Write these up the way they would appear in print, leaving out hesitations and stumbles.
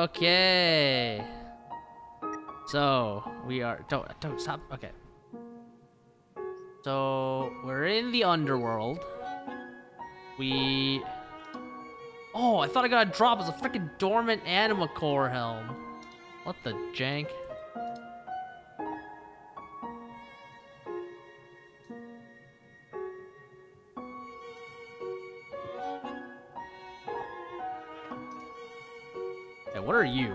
Okay. So we are don't stop. Okay. So we're in the underworld. We. Oh, I thought I got a drop as a freaking dormant anima core helm. What the jank? Hey, what are you?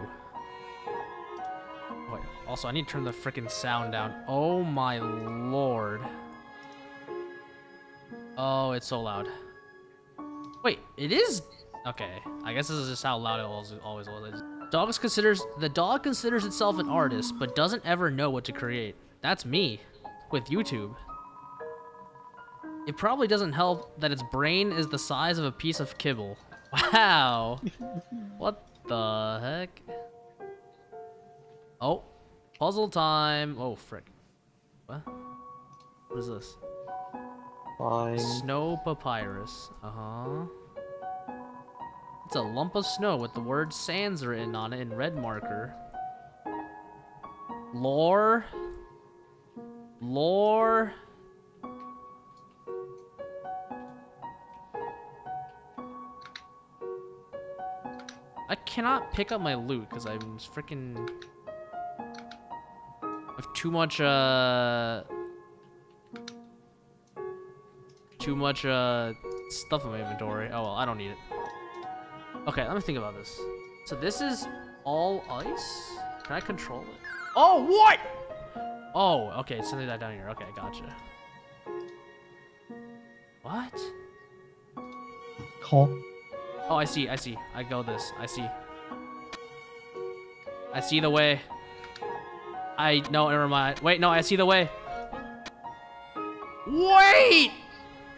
Wait, also I need to turn the freaking sound down. Oh my lord. Oh, it's so loud. Wait, it is. Okay, I guess this is just how loud it always was. The dog considers itself an artist, but doesn't ever know what to create. That's me, with YouTube. It probably doesn't help that its brain is the size of a piece of kibble. Wow. What the heck? Oh, puzzle time. Oh, frick. What? What is this? Fine. Snow papyrus. Uh-huh. It's a lump of snow with the word Sans written on it in red marker. Lore. Lore. I cannot pick up my loot because I'm freaking... I have too much stuff in my inventory. Oh well, I don't need it. Okay, let me think about this. So this is all ice? Can I control it? Oh, what? Oh, okay, it's something that down here. Okay, gotcha. What? Call. Oh, I see, I see. I go this, I see. I see the way. No, never mind. Wait, no, I see the way. Wait!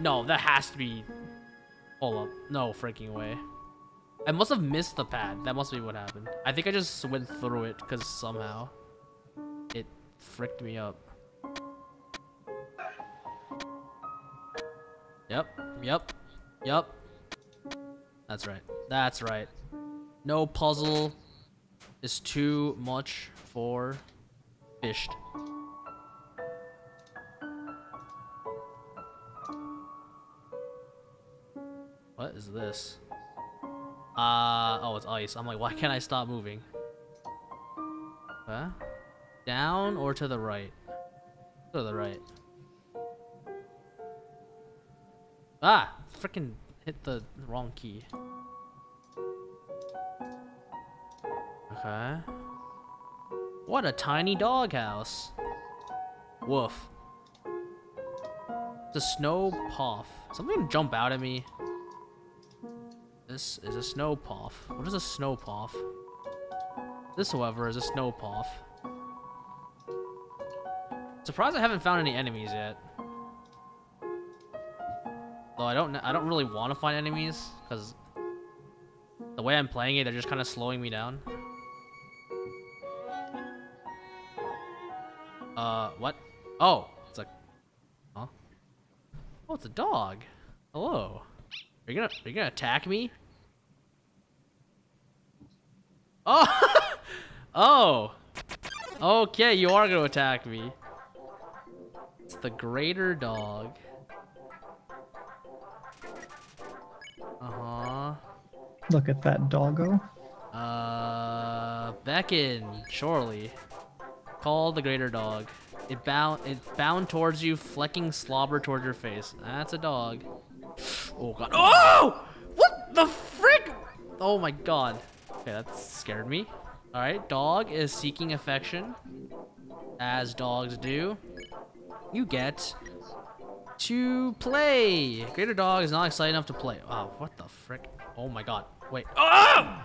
No, that has to be... Hold up. No freaking way. I must have missed the pad. That must be what happened. I think I just went through it because somehow it fricked me up. Yep. Yep. Yep. That's right. That's right. No puzzle is too much for fished. What is this? Oh, it's ice. I'm like, why can't I stop moving? Huh? Down or to the right? To the right. Ah! Freaking hit the wrong key. Okay. What a tiny doghouse. Woof. It's a snow puff. Something jump out at me. This is a snow puff. What is a snow puff? This, however, is a snow puff. Surprised I haven't found any enemies yet. Though I don't really want to find enemies because the way I'm playing it, they're just kind of slowing me down. What? Oh, it's a. Huh? Oh, it's a dog. Hello. Are you gonna attack me? Oh! Oh! Okay, you are gonna attack me. It's the greater dog. Uh-huh. Look at that doggo. Beckon, surely. Call the greater dog. It bound towards you, flecking slobber towards your face. That's a dog. Oh god. Oh! What the frick? Oh my god. Okay, that scared me. Alright, dog is seeking affection. As dogs do. You get to play. Greater dog is not excited enough to play. Oh, what the frick? Oh my god. Wait. Oh!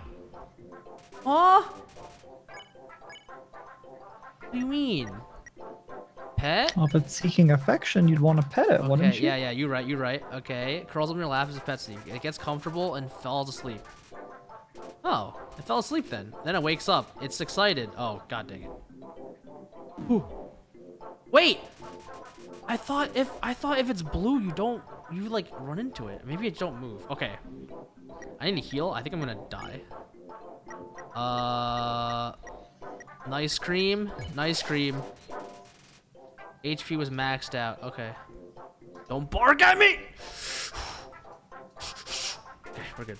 Huh? What do you mean? Pet? Well, if it's seeking affection, you'd want to pet it, okay, wouldn't you? Yeah, you're right. Okay, curls up in your lap as a pet sleep. It gets comfortable and falls asleep. Oh, it fell asleep then. Then it wakes up. It's excited. Oh, god dang it. Whew. Wait! I thought if it's blue, you like run into it. Maybe it don't move. Okay. I need to heal. I think I'm gonna die. Nice cream. Nice cream. HP was maxed out. Okay. Don't bark at me! Okay, we're good.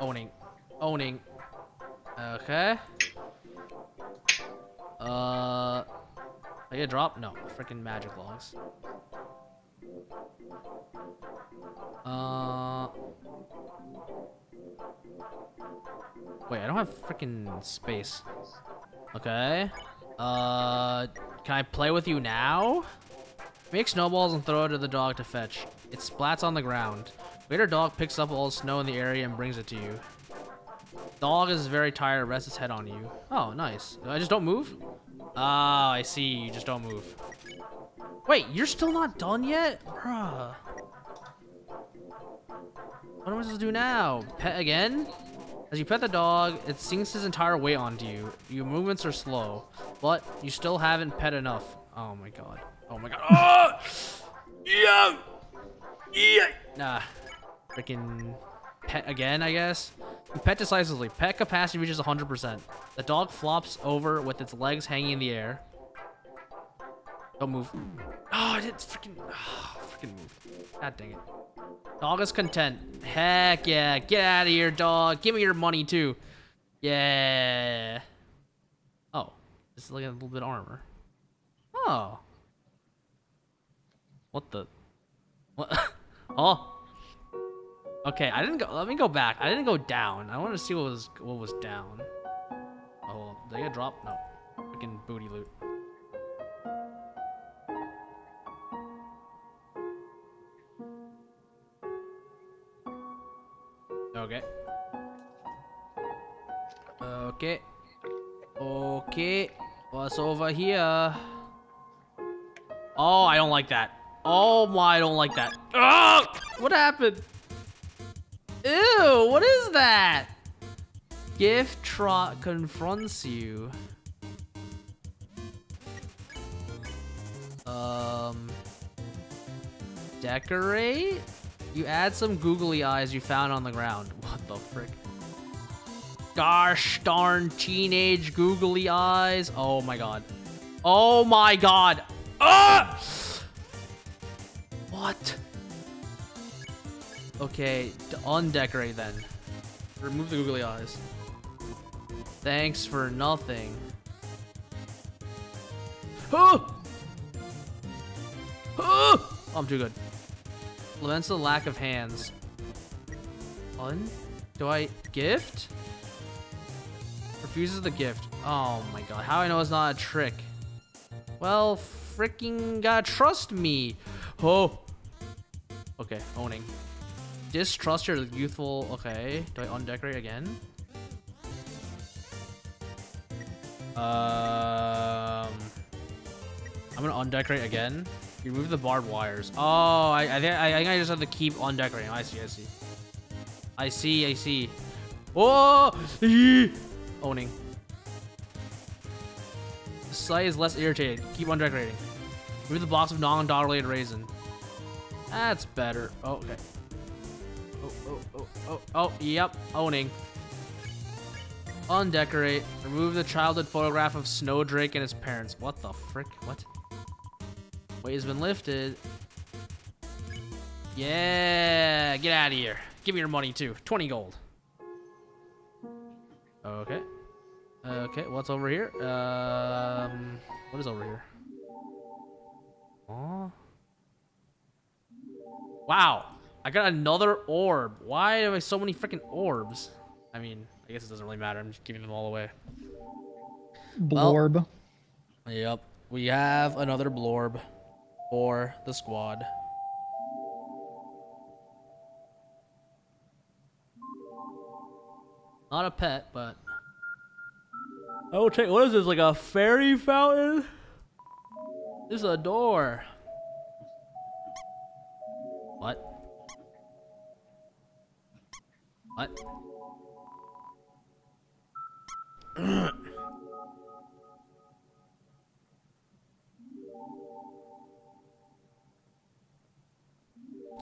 Owning. Owning. Okay. I get a drop? No. Freaking magic logs. Wait, I don't have freaking space. Okay. Can I play with you now? Make snowballs and throw it to the dog to fetch. It splats on the ground. Later, dog picks up all the snow in the area and brings it to you. Dog is very tired, rests its head on you. Oh, nice. I just don't move? Ah, I see. You just don't move. Wait, you're still not done yet? Bruh. What am I supposed to do now? Pet again? As you pet the dog, it sinks its entire weight onto you. Your movements are slow, but you still haven't pet enough. Oh my god. Oh my god. Oh! Yeah! Yeah! Nah. Freaking pet again, I guess. You pet decisively. Pet capacity reaches 100%. The dog flops over with its legs hanging in the air. Don't move. Oh, I didn't freaking... Oh, freaking move. God dang it. Dog is content. Heck yeah. Get out of here, dog. Give me your money, too. Yeah. Oh. This is like a little bit of armor. Oh. What the? What? Oh. Okay, I didn't go... Let me go back. I didn't go down. I wanted to see what was down. Oh, did I get dropped? No. Freaking booty loot. Okay. Okay. Okay. What's over here? Oh, I don't like that. Oh my, I don't like that. Oh, what happened? Ew, what is that? Gift Trot confronts you. Decorate? You add some googly eyes you found on the ground. What the frick? Gosh darn teenage googly eyes. Oh my god. Oh my god. Ah! What? Okay, undecorate then. Remove the googly eyes. Thanks for nothing. Oh! Oh! I'm too good. Laments the lack of hands. Do I gift? Refuses the gift. Oh my god. How I know it's not a trick? Well, freaking god, trust me. Oh. Okay, owning. Distrust your youthful. Okay. Do I undecorate again? I'm gonna undecorate again. Remove the barbed wires. Oh, I think I just have to keep on decorating. I see, I see. I see, I see. Oh! Owning. The site is less irritated. Keep on decorating. Remove the box of non-dog related raisin. That's better. Oh, okay. Oh, yep. Owning. Undecorate. Remove the childhood photograph of Snowdrake and his parents. What the frick? What? Weight has been lifted. Yeah, get out of here. Give me your money too. 20 gold. Okay. Okay, what's over here? What is over here? Oh. Wow, I got another orb. Why do I have so many freaking orbs? I mean, I guess it doesn't really matter. I'm just giving them all away. Blorb. Well, yep. We have another blorb. For the squad. Not a pet, but I will take. What is this? Like a fairy fountain? This is a door. What? What?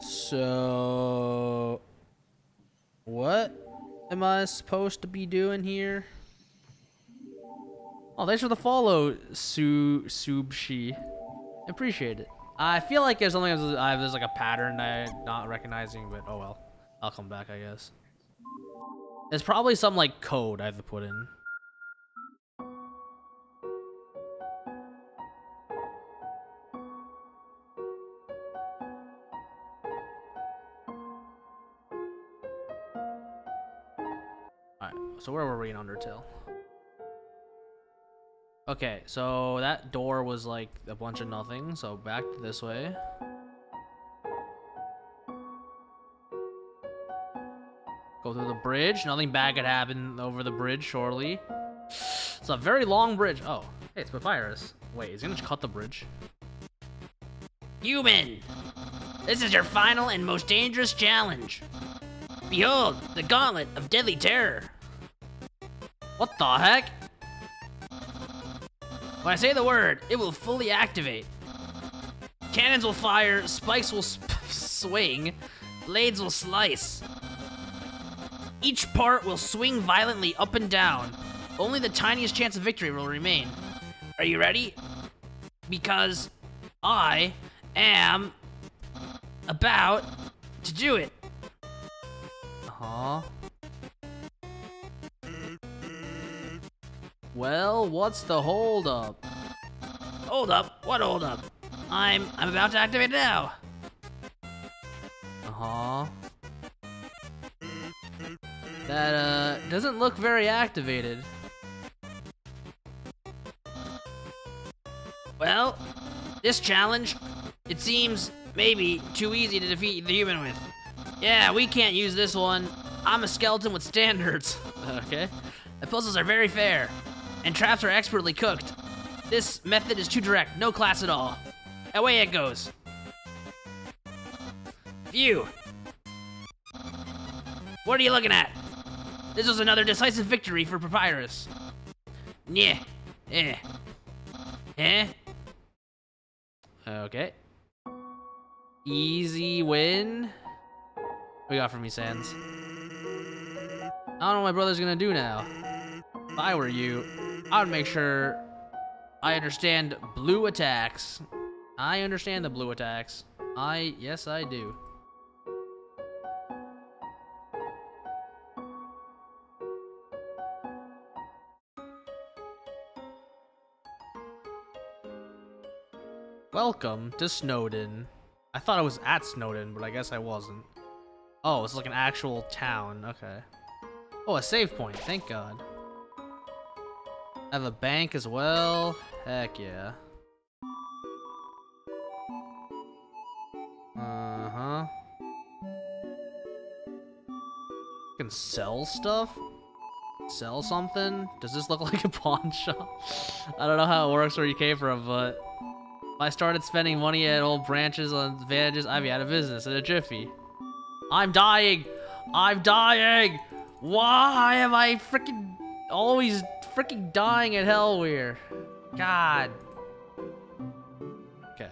So, what? am I supposed to be doing here? Oh, thanks for the follow, Subshi. Appreciate it. I feel like there's something there's like a pattern I'm not recognizing, but oh well. I'll come back, I guess. There's probably some like code I have to put in. Alright, so where were we in Undertale? Okay, so that door was like a bunch of nothing, so back this way. Go through the bridge. Nothing bad could happen over the bridge, surely. It's a very long bridge. Oh, hey, it's Papyrus. Wait, is he gonna cut the bridge? Human! This is your final and most dangerous challenge. Behold, the gauntlet of deadly terror. What the heck? When I say the word, it will fully activate. Cannons will fire, spikes will swing, blades will slice. Each part will swing violently up and down. Only the tiniest chance of victory will remain. Are you ready? Because I am about to do it. Uh-huh. Well, what's the hold up? Hold up? What hold up? I'm about to activate it now. Uh-huh. That doesn't look very activated. Well, this challenge, it seems maybe too easy to defeat the human with. Yeah, we can't use this one. I'm a skeleton with standards. Okay. The puzzles are very fair. And traps are expertly cooked. This method is too direct, no class at all. Away it goes. Phew. What are you looking at? This was another decisive victory for Papyrus. Nyeh. Eh. Eh? Okay. Easy win. What you got for me, Sans? I don't know what my brother's gonna do now. If I were you, I would make sure I understand blue attacks. I understand the blue attacks. Yes, I do. Welcome to Snowdin. I thought I was at Snowdin, but I guess I wasn't. Oh, it's like an actual town. Okay. Oh, a save point. Thank God. I have a bank as well. Heck yeah. Uh-huh. Can sell stuff? Sell something? Does this look like a pawn shop? I don't know how it works where you came from, but if I started spending money at old branches on advantages, I'd be out of business in a jiffy. I'm dying! I'm dying! Why am I freaking always freaking dying at Hellweir? God. Okay.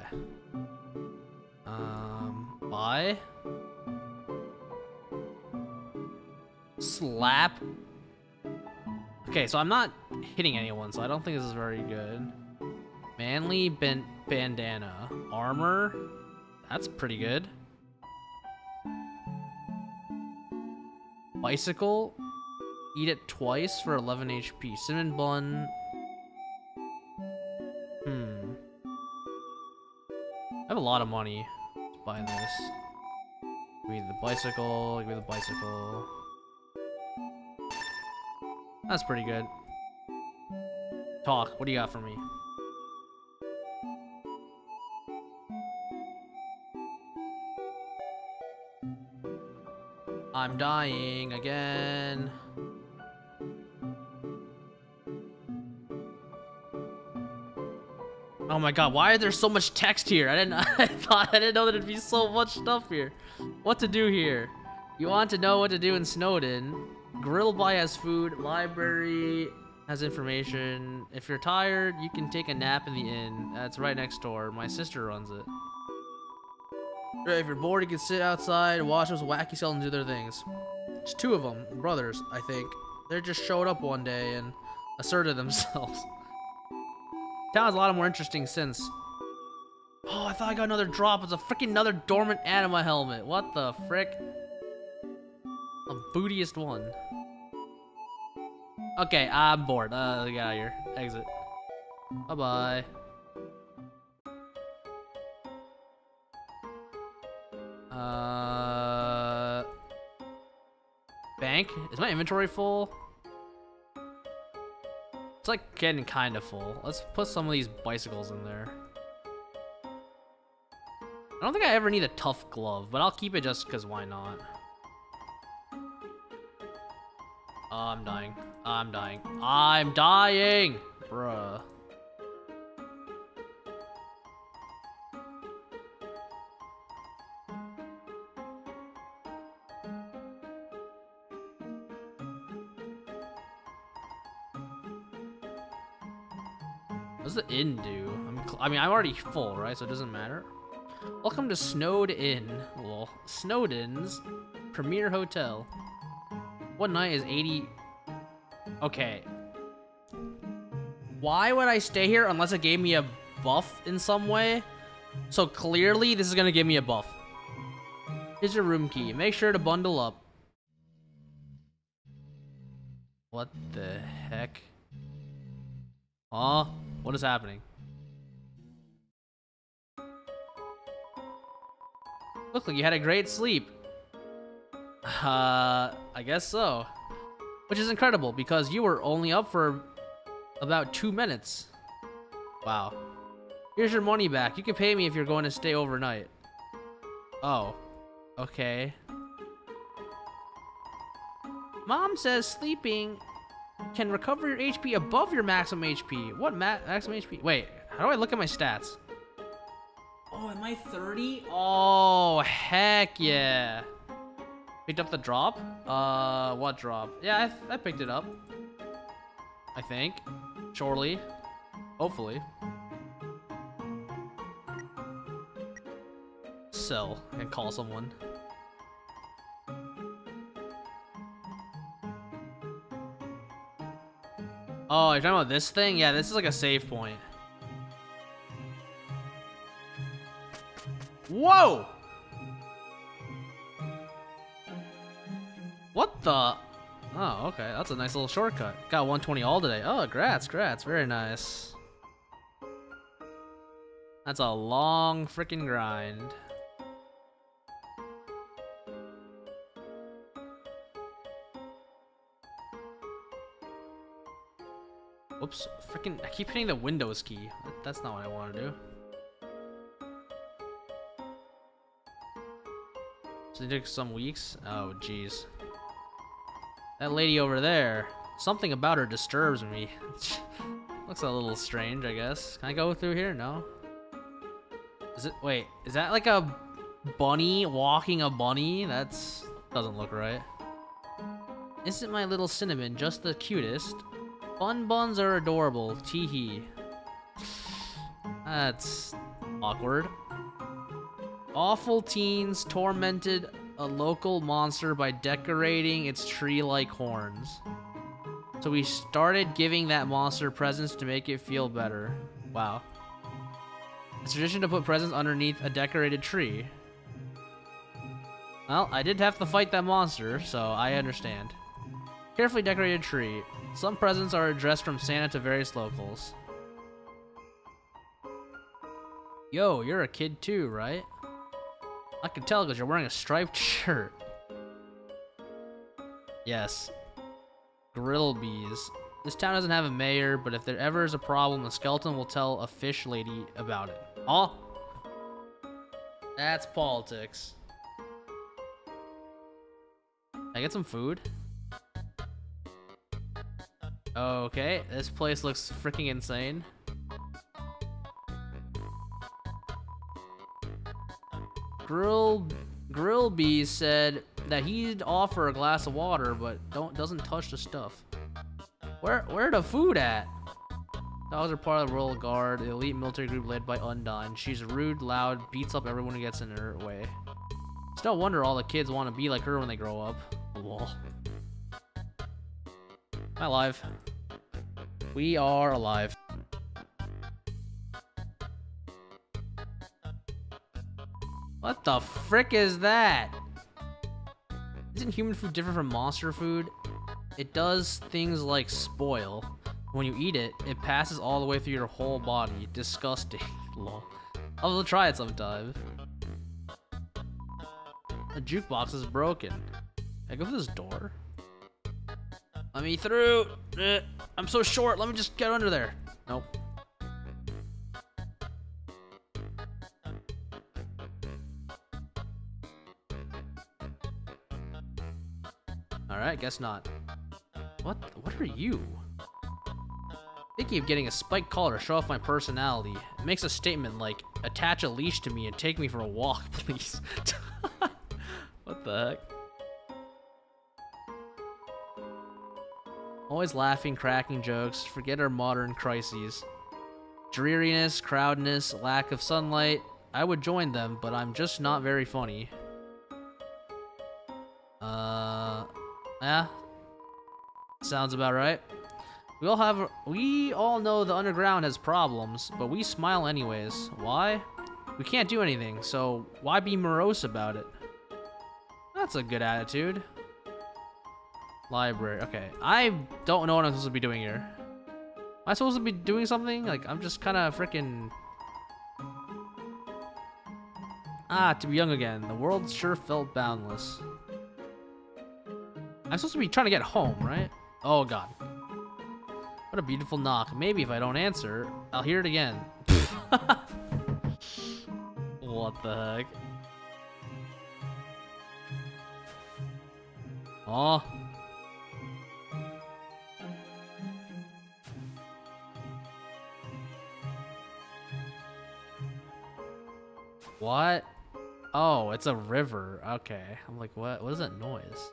Buy? Slap? Okay, so I'm not hitting anyone, so I don't think this is very good. Manly bandana. Armor? That's pretty good. Bicycle? Eat it twice for 11 HP. Cinnamon bun. Hmm. I have a lot of money. Let's buy this. Give me the bicycle. Give me the bicycle. That's pretty good. Talk. What do you got for me? I'm dying again. Oh my God, why is there so much text here? I didn't know there'd be so much stuff here. What to do here? You want to know what to do in Snowdin. Grillby has food, library has information. If you're tired, you can take a nap in the inn. That's right next door. My sister runs it. If you're bored, you can sit outside, watch those wacky skeletons do their things. There's two of them, brothers, I think. They just showed up one day and asserted themselves. Town is a lot more interesting since. Oh, I thought I got another drop. It's a freaking another dormant anima helmet. What the frick? The bootiest one. Okay, I'm bored. Get out of here. Exit. Bye bye. Bank? Is my inventory full? It's like getting kind of full. Let's put some of these bicycles in there. I don't think I ever need a tough glove, but I'll keep it just because why not? Oh, I'm dying. I'm dying. I'm dying! Bruh. What's the inn do? I mean, I'm already full, right? So it doesn't matter. Welcome to Snowdin. Well, Snowdin's premier hotel. One night is 80. Okay. Why would I stay here unless it gave me a buff in some way? So clearly this is gonna give me a buff. Here's your room key. Make sure to bundle up. What the heck? Huh? What is happening? Look like you had a great sleep. I guess so. Which is incredible because you were only up for about 2 minutes. Wow. Here's your money back. You can pay me if you're going to stay overnight. Oh. Okay. Mom says sleeping can recover your HP above your maximum HP. What maximum HP? Wait, how do I look at my stats? Oh, am I 30? Oh, heck yeah. Picked up the drop? What drop? Yeah, I picked it up. I think. Surely. Hopefully. Sell and call someone. Oh, you're talking about this thing? Yeah, this is like a save point. Whoa! What the? Oh, okay. That's a nice little shortcut. Got 120 all today. Oh, grats, grats. Very nice. That's a long freaking grind. Whoops. Freaking. I keep hitting the Windows key. That's not what I want to do. So it took some weeks. Oh, jeez. That lady over there. Something about her disturbs me. Looks a little strange, I guess. Can I go through here? No. Is it? Wait. Is that like a bunny walking a bunny? That's doesn't look right. Isn't my little cinnamon just the cutest? Bun buns are adorable. Tee hee. That's awkward. Awful teens tormented a local monster by decorating its tree-like horns. So we started giving that monster presents to make it feel better. Wow. It's tradition to put presents underneath a decorated tree. Well, I did have to fight that monster, so I understand. Carefully decorated tree. Some presents are addressed from Santa to various locals. Yo, you're a kid too, right? I can tell because you're wearing a striped shirt. Yes. Grillby's. This town doesn't have a mayor, but if there ever is a problem, the skeleton will tell a fish lady about it. Oh! That's politics. Can I get some food? Okay, this place looks freaking insane. Grillby said that he'd offer a glass of water, but doesn't touch the stuff. Where the food at? Dogs are part of the Royal Guard, the elite military group led by Undyne. She's rude, loud, beats up everyone who gets in her way. It's no wonder all the kids want to be like her when they grow up. wall. Am I alive? We are alive. What the frick is that? Isn't human food different from monster food? It does things like spoil. When you eat it, it passes all the way through your whole body. Disgusting. Lol. I'll try it sometime. The jukebox is broken. Can I go through this door? Let me through! I'm so short, let me just get under there. Nope. Alright, guess not. What are you? Thinking of getting a spiked collar to show off my personality. It makes a statement like, attach a leash to me and take me for a walk, please. What the heck? Always laughing, cracking jokes, forget our modern crises. Dreariness, crowdedness, lack of sunlight. I would join them, but I'm just not very funny. Yeah. Sounds about right. We all know the underground has problems, but we smile anyways. Why? We can't do anything, so why be morose about it? That's a good attitude. Library. Okay, I don't know what I'm supposed to be doing here. Am I supposed to be doing something? Like, I'm just kind of freaking... Ah, to be young again. The world sure felt boundless. I'm supposed to be trying to get home, right? Oh, God. What a beautiful knock. Maybe if I don't answer, I'll hear it again. What the heck? Oh. What? Oh, it's a river. Okay. I'm like, what? What is that noise?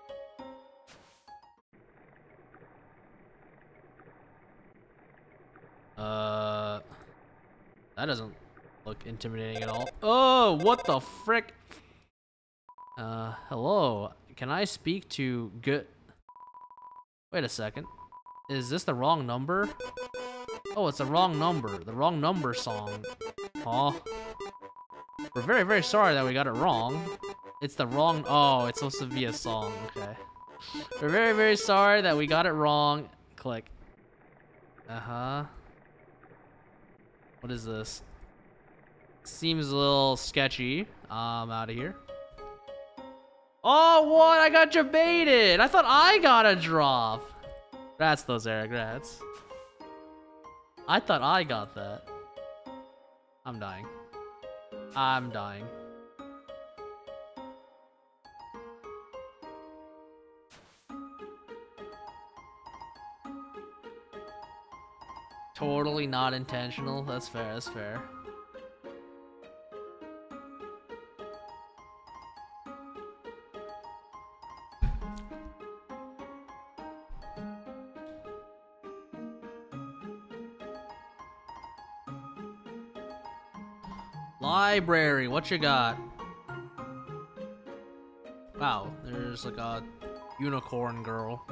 That doesn't look intimidating at all. Oh, what the frick? Hello. Can I speak to good? Wait a second. Is this the wrong number? Oh, it's the wrong number. The wrong number song. Huh? We're very, very sorry that we got it wrong. It's the wrong. Oh, it's supposed to be a song. Okay. We're very, very sorry that we got it wrong. Click. Uh-huh. What is this? Seems a little sketchy. I'm out of here. Oh, what? I got debated. I thought I got a drop. That's those Eric rats. I thought I got that. I'm dying. I'm dying. Totally not intentional. That's fair. That's fair. Library, what you got? Wow, there's like a unicorn girl.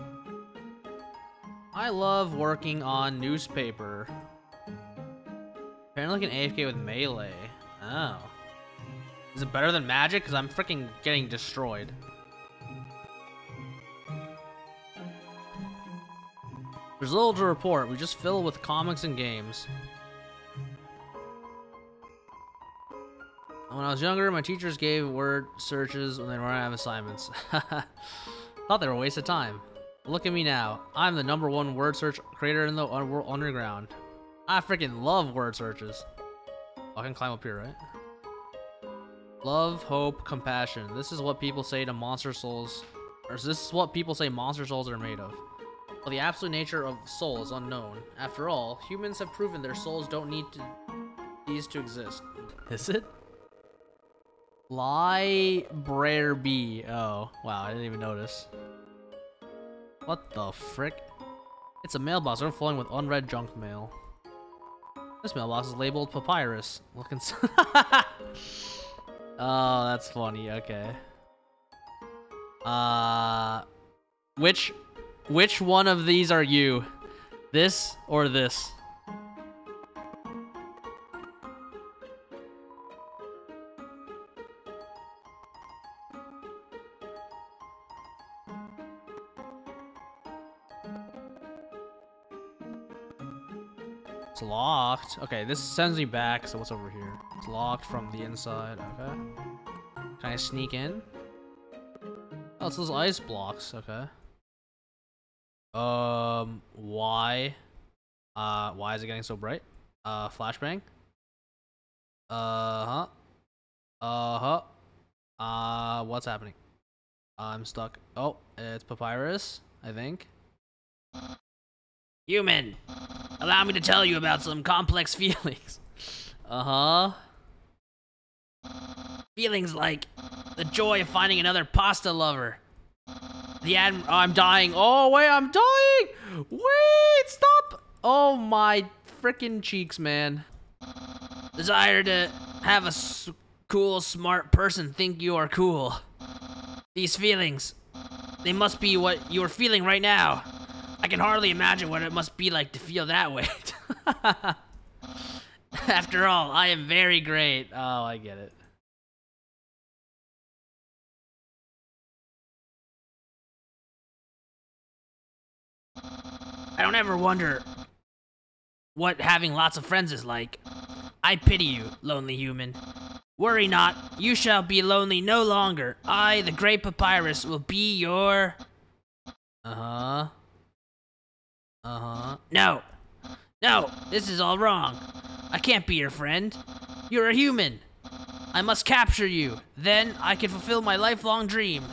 I love working on newspaper. Apparently like an AFK with melee. Oh. Is it better than magic? Because I'm freaking getting destroyed. There's little to report. We just fill with comics and games. When I was younger, my teachers gave word searches when they weren't having assignments. Thought they were a waste of time. Look at me now. I'm the #1 word search creator in the underground. I freaking love word searches. Oh, I can climb up here, right? Love, hope, compassion. This is what people say to monster souls. Or this is what people say monster souls are made of. Well, the absolute nature of soul is unknown. After all, humans have proven their souls don't need these to exist. Is it? Library. Oh, wow, I didn't even notice. What the frick? It's a mailbox overflowing with unread junk mail. This mailbox is labeled Papyrus. Look inside. Oh, that's funny. Okay. Which one of these are you? This or this? It's locked. Okay, this sends me back, so what's over here? It's locked from the inside, okay. Can I sneak in? Oh, it's those ice blocks, okay. Why is it getting so bright? Flashbang? What's happening? I'm stuck. Oh, it's Papyrus, I think. Human! Allow me to tell you about some complex feelings. Feelings like the joy of finding another pasta lover. Oh, I'm dying. Oh, wait, I'm dying! Wait, stop! Oh, my freaking cheeks, man. Desire to have a cool, smart person think you are cool. These feelings, they must be what you're feeling right now. I can hardly imagine what it must be like to feel that way. After all, I am very great. Oh, I get it. I don't ever wonder what having lots of friends is like. I pity you, lonely human. Worry not, you shall be lonely no longer. I, the great Papyrus, will be your... No! No! This is all wrong. I can't be your friend. You're a human. I must capture you. Then I can fulfill my lifelong dream.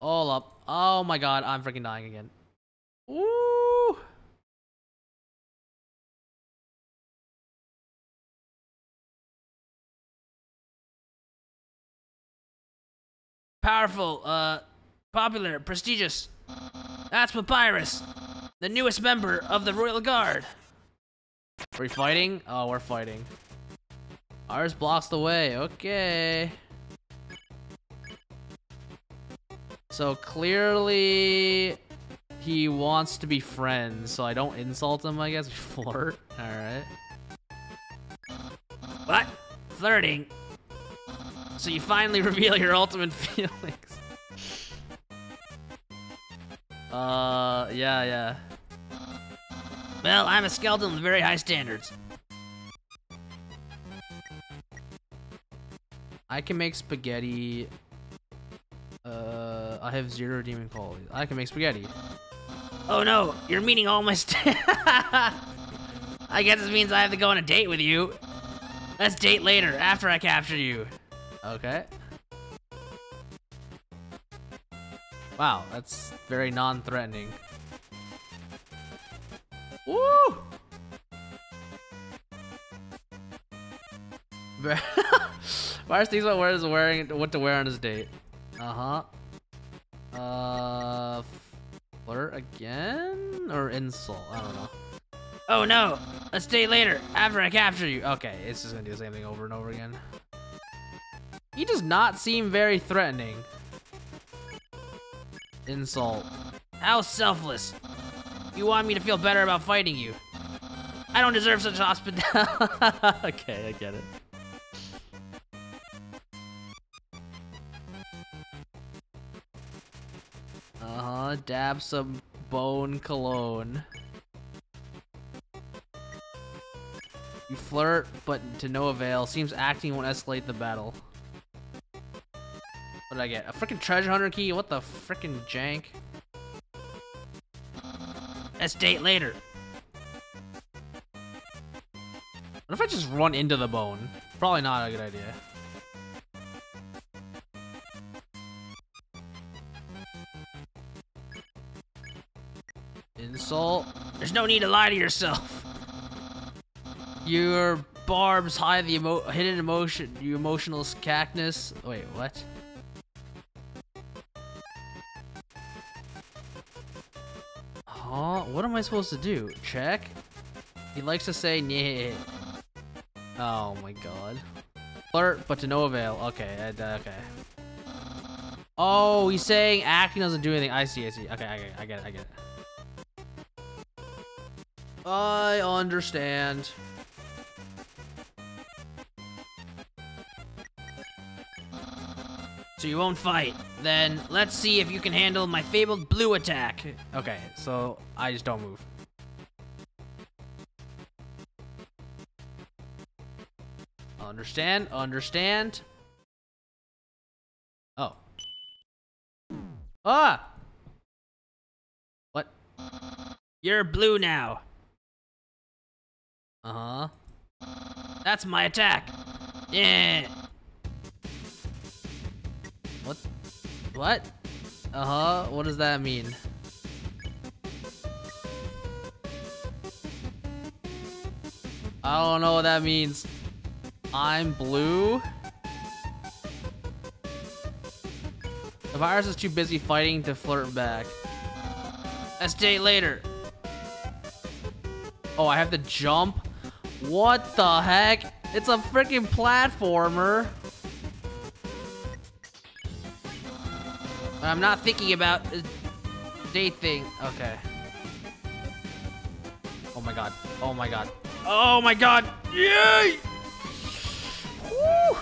All up. Oh my god, I'm freaking dying again. Ooh. Powerful, popular, prestigious. That's Papyrus, the newest member of the Royal Guard. Are we fighting? Oh, we're fighting. Ours blocks the way, okay. So clearly... he wants to be friends, so I don't insult him, I guess. Flirt. Alright. What? Flirting? So you finally reveal your ultimate feelings. Yeah. Well, I'm a skeleton with very high standards. I can make spaghetti. I have 0 demon qualities. I can make spaghetti. Oh no, you're meeting all my I guess this means I have to go on a date with you. Let's date later, after I capture you. Okay. Wow, that's very non-threatening. Woo! Myers thinks about what to wear on his date. Flirt again? Or insult? I don't know. Oh no! Let's date later, after I capture you! Okay, it's just gonna do the same thing over and over again. He does not seem very threatening. Insult. How selfless. You want me to feel better about fighting you. I don't deserve such hospitality. Okay, I get it. Dab some bone cologne. You flirt, but to no avail. Seems acting won't escalate the battle. What did I get? A freaking treasure hunter key? What the freaking jank? Let's date later. What if I just run into the bone? Probably not a good idea. Insult. There's no need to lie to yourself. Your barbs hide the hidden emotion, you emotional cactus. Wait, what? Huh? What am I supposed to do? Check? He likes to say, "Nyeh." Oh my god. Flirt, but to no avail. Okay, okay. Oh, he's saying acting doesn't do anything. I see, I see. Okay, I get it, I get it. I understand. So you won't fight. Then let's see if you can handle my fabled blue attack. Okay, so I just don't move. Understand, understand. Oh. Ah! What? You're blue now. Uh-huh. That's my attack. Yeah. What? What? Uh-huh. What does that mean? I don't know what that means. I'm blue. The virus is too busy fighting to flirt back. Let's date later. Oh, I have to jump? What the heck? It's a freaking platformer. I'm not thinking about date thing. Okay. Oh my god. Oh my god. Oh my god. Yay! Woo!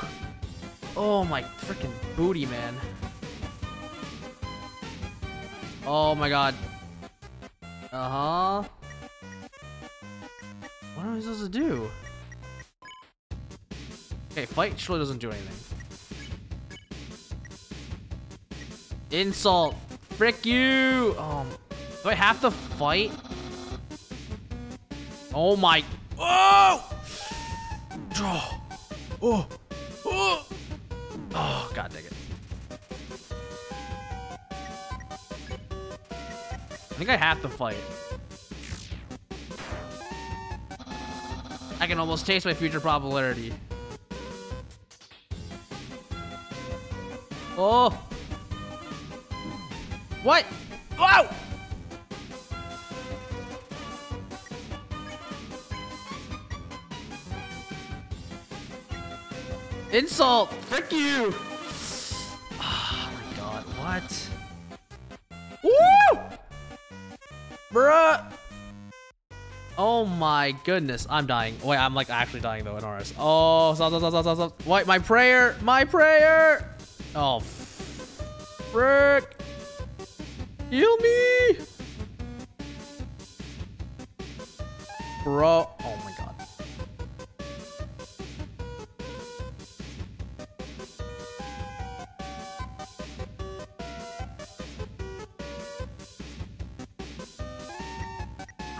Oh my freaking booty, man. Oh my god. Uh-huh. What am I supposed to do? Okay, fight surely doesn't do anything. Insult. Frick you! Do I have to fight? Oh my... Oh! Draw. Oh! Oh! Oh, god dang it. I think I have to fight. I can almost taste my future popularity. Oh! What? Wow! Insult! Frick you! Oh my god, what? Bruh! Oh my goodness, I'm dying. Wait, I'm like actually dying though in RS. Oh, stop, stop, stop, stop, stop. Wait, my prayer! My prayer! Oh, frick! Heal me! Bro, oh my god.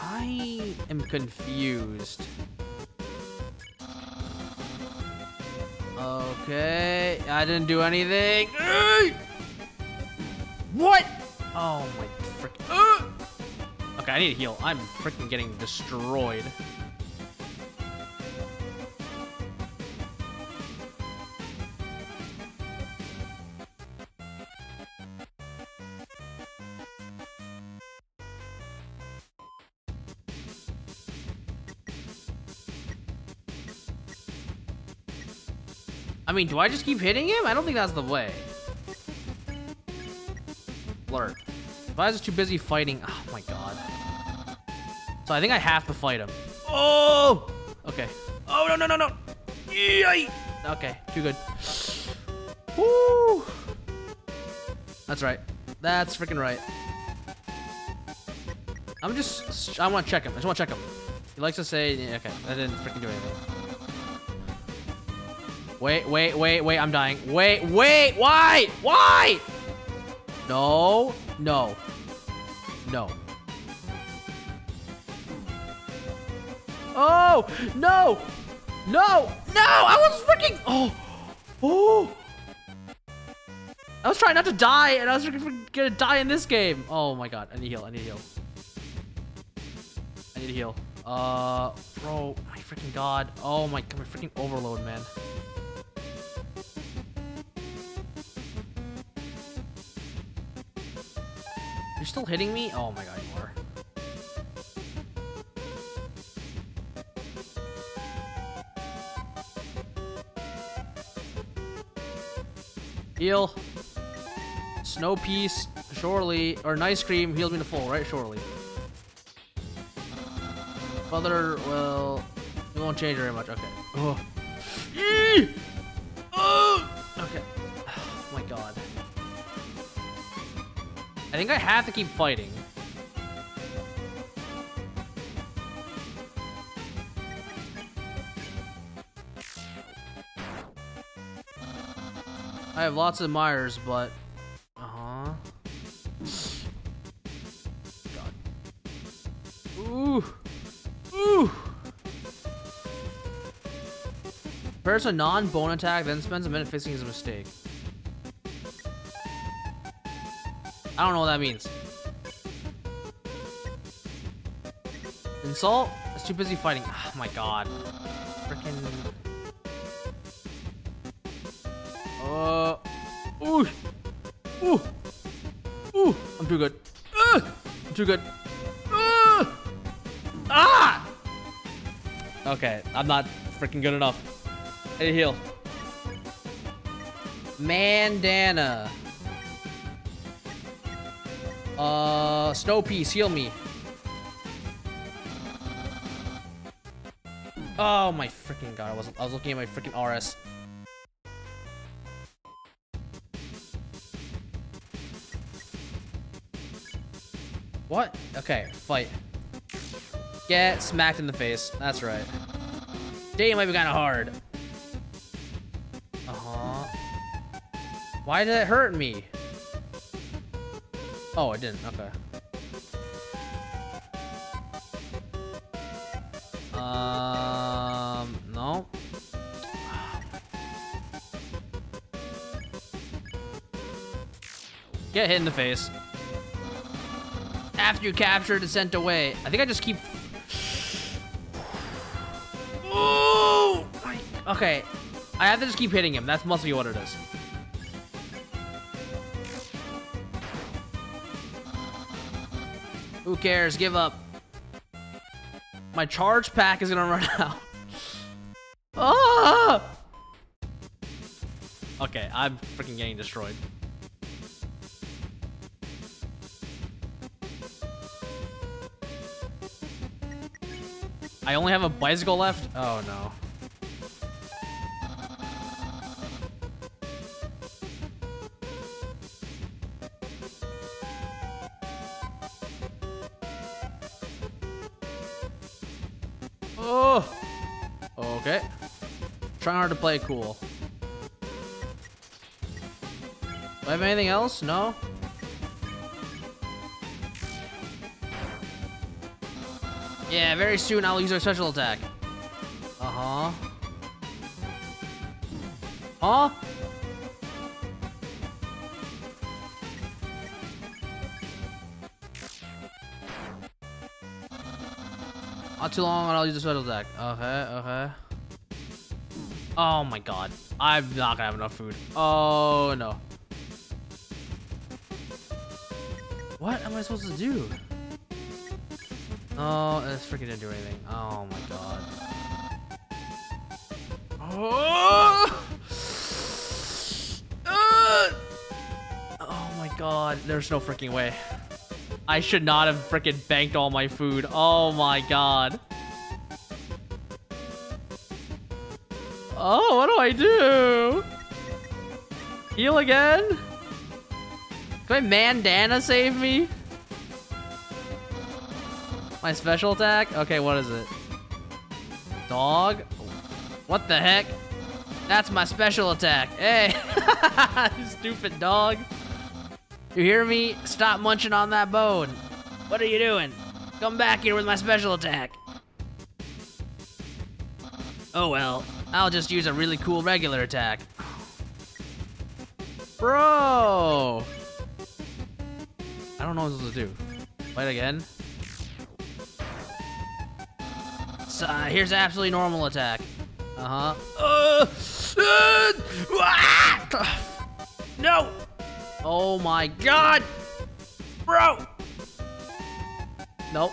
I am confused. Okay, I didn't do anything. What? Oh my frickin'. Okay, I need to heal. I'm freaking getting destroyed. I mean, do I just keep hitting him? I don't think that's the way. Blur. If I was just too busy fighting. Oh my god. So I think I have to fight him. Oh! Okay. Oh, no, no, no, no! Yay! Okay, too good. Woo! That's right. That's freaking right. I want to check him. I just want to check him. He likes to say... Yeah, okay, I didn't freaking do anything. Wait, wait, wait, wait, I'm dying. Wait, wait, why? Why? No, no, no. Oh, no, no, no, I was freaking, oh, oh. I was trying not to die and I was gonna die in this game. Oh my God, I need to heal, I need to heal. I need to heal. Bro, my freaking God. Oh my God, my freaking overload, man. You're still hitting me? Oh my god, you are. Heal. Snow Peace, surely, or Nice Cream heals me to full, right? Surely. Mother, well, it won't change very much. Okay. Oh. Okay. Oh my god. I think I have to keep fighting. I have lots of admirers, but... Uh-huh. God. Ooh. Ooh. Prepares a non-bone attack, then spends a minute fixing his mistake. I don't know what that means. Insult? It's too busy fighting. Oh my god. Frickin'... Ooh! Ooh! Ooh! I'm too good. I'm too good. Ah! Okay, I'm not freaking good enough. I need to heal. Mandana. Snow Peace, heal me. Oh my freaking god! I was looking at my freaking RS. What? Okay, fight. Get smacked in the face. That's right. Damn, might be kind of hard. Uh-huh. Why did it hurt me? Oh, it didn't. Okay. No. Get hit in the face. After you captured and sent away. I think I just keep... Oh! Okay. I have to just keep hitting him. That must be what it is. Who cares? Give up. My charge pack is gonna run out. Ah! Okay, I'm freaking getting destroyed. I only have a bicycle left? Oh no. Oh! Okay. Trying hard to play cool. Do I have anything else? No? Yeah, very soon I'll use our special attack. Uh-huh. Huh? Not too long and I'll use a special attack. Okay, okay. Oh my god. I'm not gonna have enough food. Oh no. What am I supposed to do? Oh, this freaking didn't do anything. Oh my god. Oh! Oh my god, there's no freaking way. I should not have freaking banked all my food. Oh my god. Oh, what do I do? Heal again? Can my Mandana save me? My special attack? Okay, what is it? Dog? What the heck? That's my special attack. Hey! Stupid dog. You hear me? Stop munching on that bone. What are you doing? Come back here with my special attack. Oh well. I'll just use a really cool regular attack. Bro! I don't know what I'm supposed to do. Fight again? Here's absolutely normal attack. Uh-huh. No! Oh my god! Bro! Nope.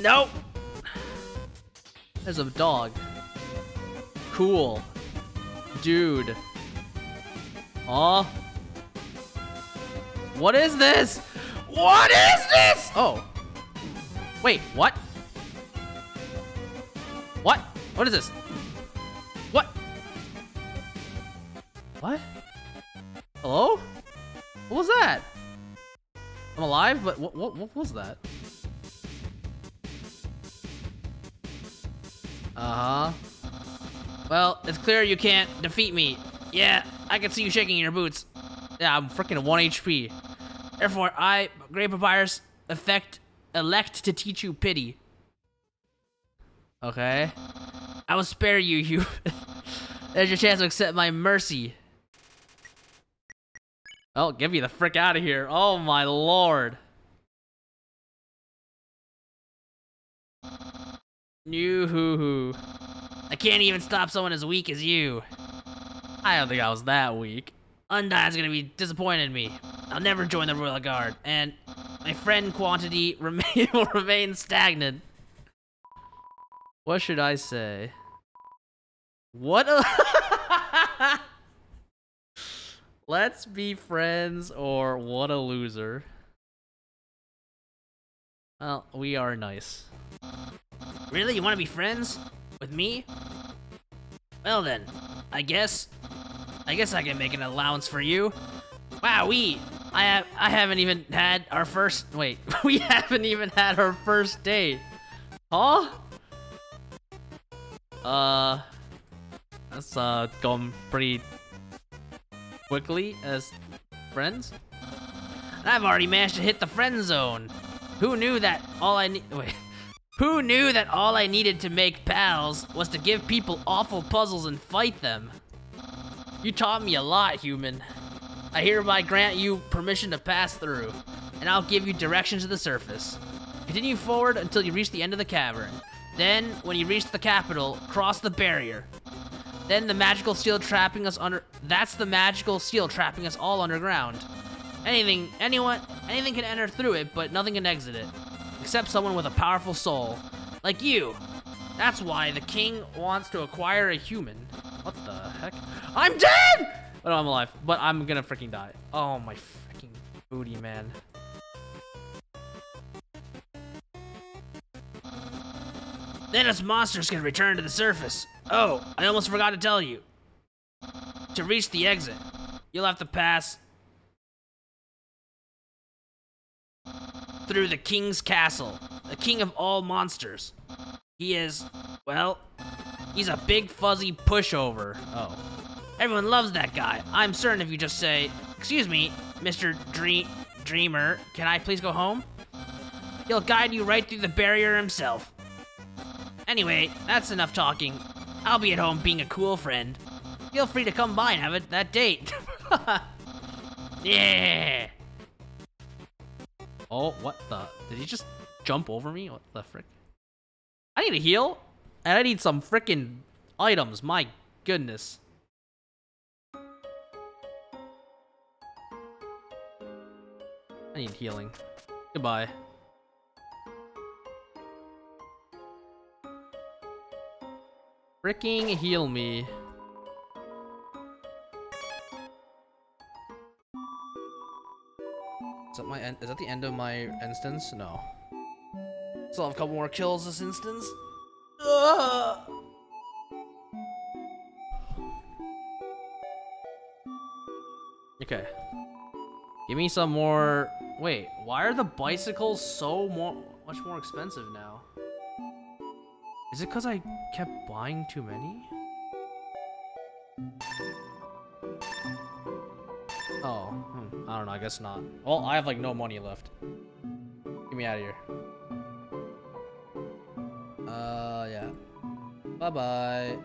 Nope! There's a dog. Cool. Dude. Aw. What is this? What is this? Oh. Wait, what? What? What is this? What? What? Hello? What was that? I'm alive, but what was that? Uh-huh. Well, it's clear you can't defeat me. Yeah, I can see you shaking your boots. Yeah, I'm freaking 1 HP. Therefore, I, Great Papyrus, elect to teach you pity. Okay. I will spare you, There's your chance to accept my mercy. Oh, get me the frick out of here. Oh, my lord. Yoo-hoo-hoo. I can't even stop someone as weak as you. I don't think I was that weak. Undyne's gonna be disappointed in me. I'll never join the Royal Guard, and my friend quantity will remain stagnant. What should I say? What a... Let's be friends, or what a loser. Well, we are nice. Really? You want to be friends? With me? Well then, I guess I can make an allowance for you. Wowee! I haven't even had our first... Wait, we haven't even had our first date. Huh? That's gone pretty quickly as friends. I've already managed to hit the friend zone. Who knew that all I need... Wait. Who knew that all I needed to make pals was to give people awful puzzles and fight them? You taught me a lot, human. I hereby grant you permission to pass through, and I'll give you directions to the surface. Continue forward until you reach the end of the cavern. Then, when you reach the capital, cross the barrier. Then the magical seal trapping us under... That's the magical seal trapping us all underground. Anything can enter through it, but nothing can exit it. Except someone with a powerful soul, like you. That's why the king wants to acquire a human. What the heck? I'm dead! Oh, no, I'm alive, but I'm gonna freaking die. Oh, my freaking booty, man. Then us monsters can return to the surface. Oh, I almost forgot to tell you. To reach the exit, you'll have to pass through the king's castle, the king of all monsters. He is, well, he's a big fuzzy pushover. Oh. Everyone loves that guy. I'm certain if you just say, excuse me, Mr. Dreamer, can I please go home? He'll guide you right through the barrier himself. Anyway, that's enough talking. I'll be at home being a cool friend. Feel free to come by and have it that date. Yeah! Oh, what the? Did he just jump over me? What the frick? I need a heal, and I need some frickin' items, my goodness. I need healing. Goodbye. Fricking heal me. Is that the end of my instance? No. Still have a couple more kills this instance. Ugh! Okay. Give me some more. Wait, why are the bicycles so much more expensive now? Is it because I kept buying too many? Oh, I don't know, I guess not. Well, I have like no money left. Get me out of here. Yeah. Bye-bye.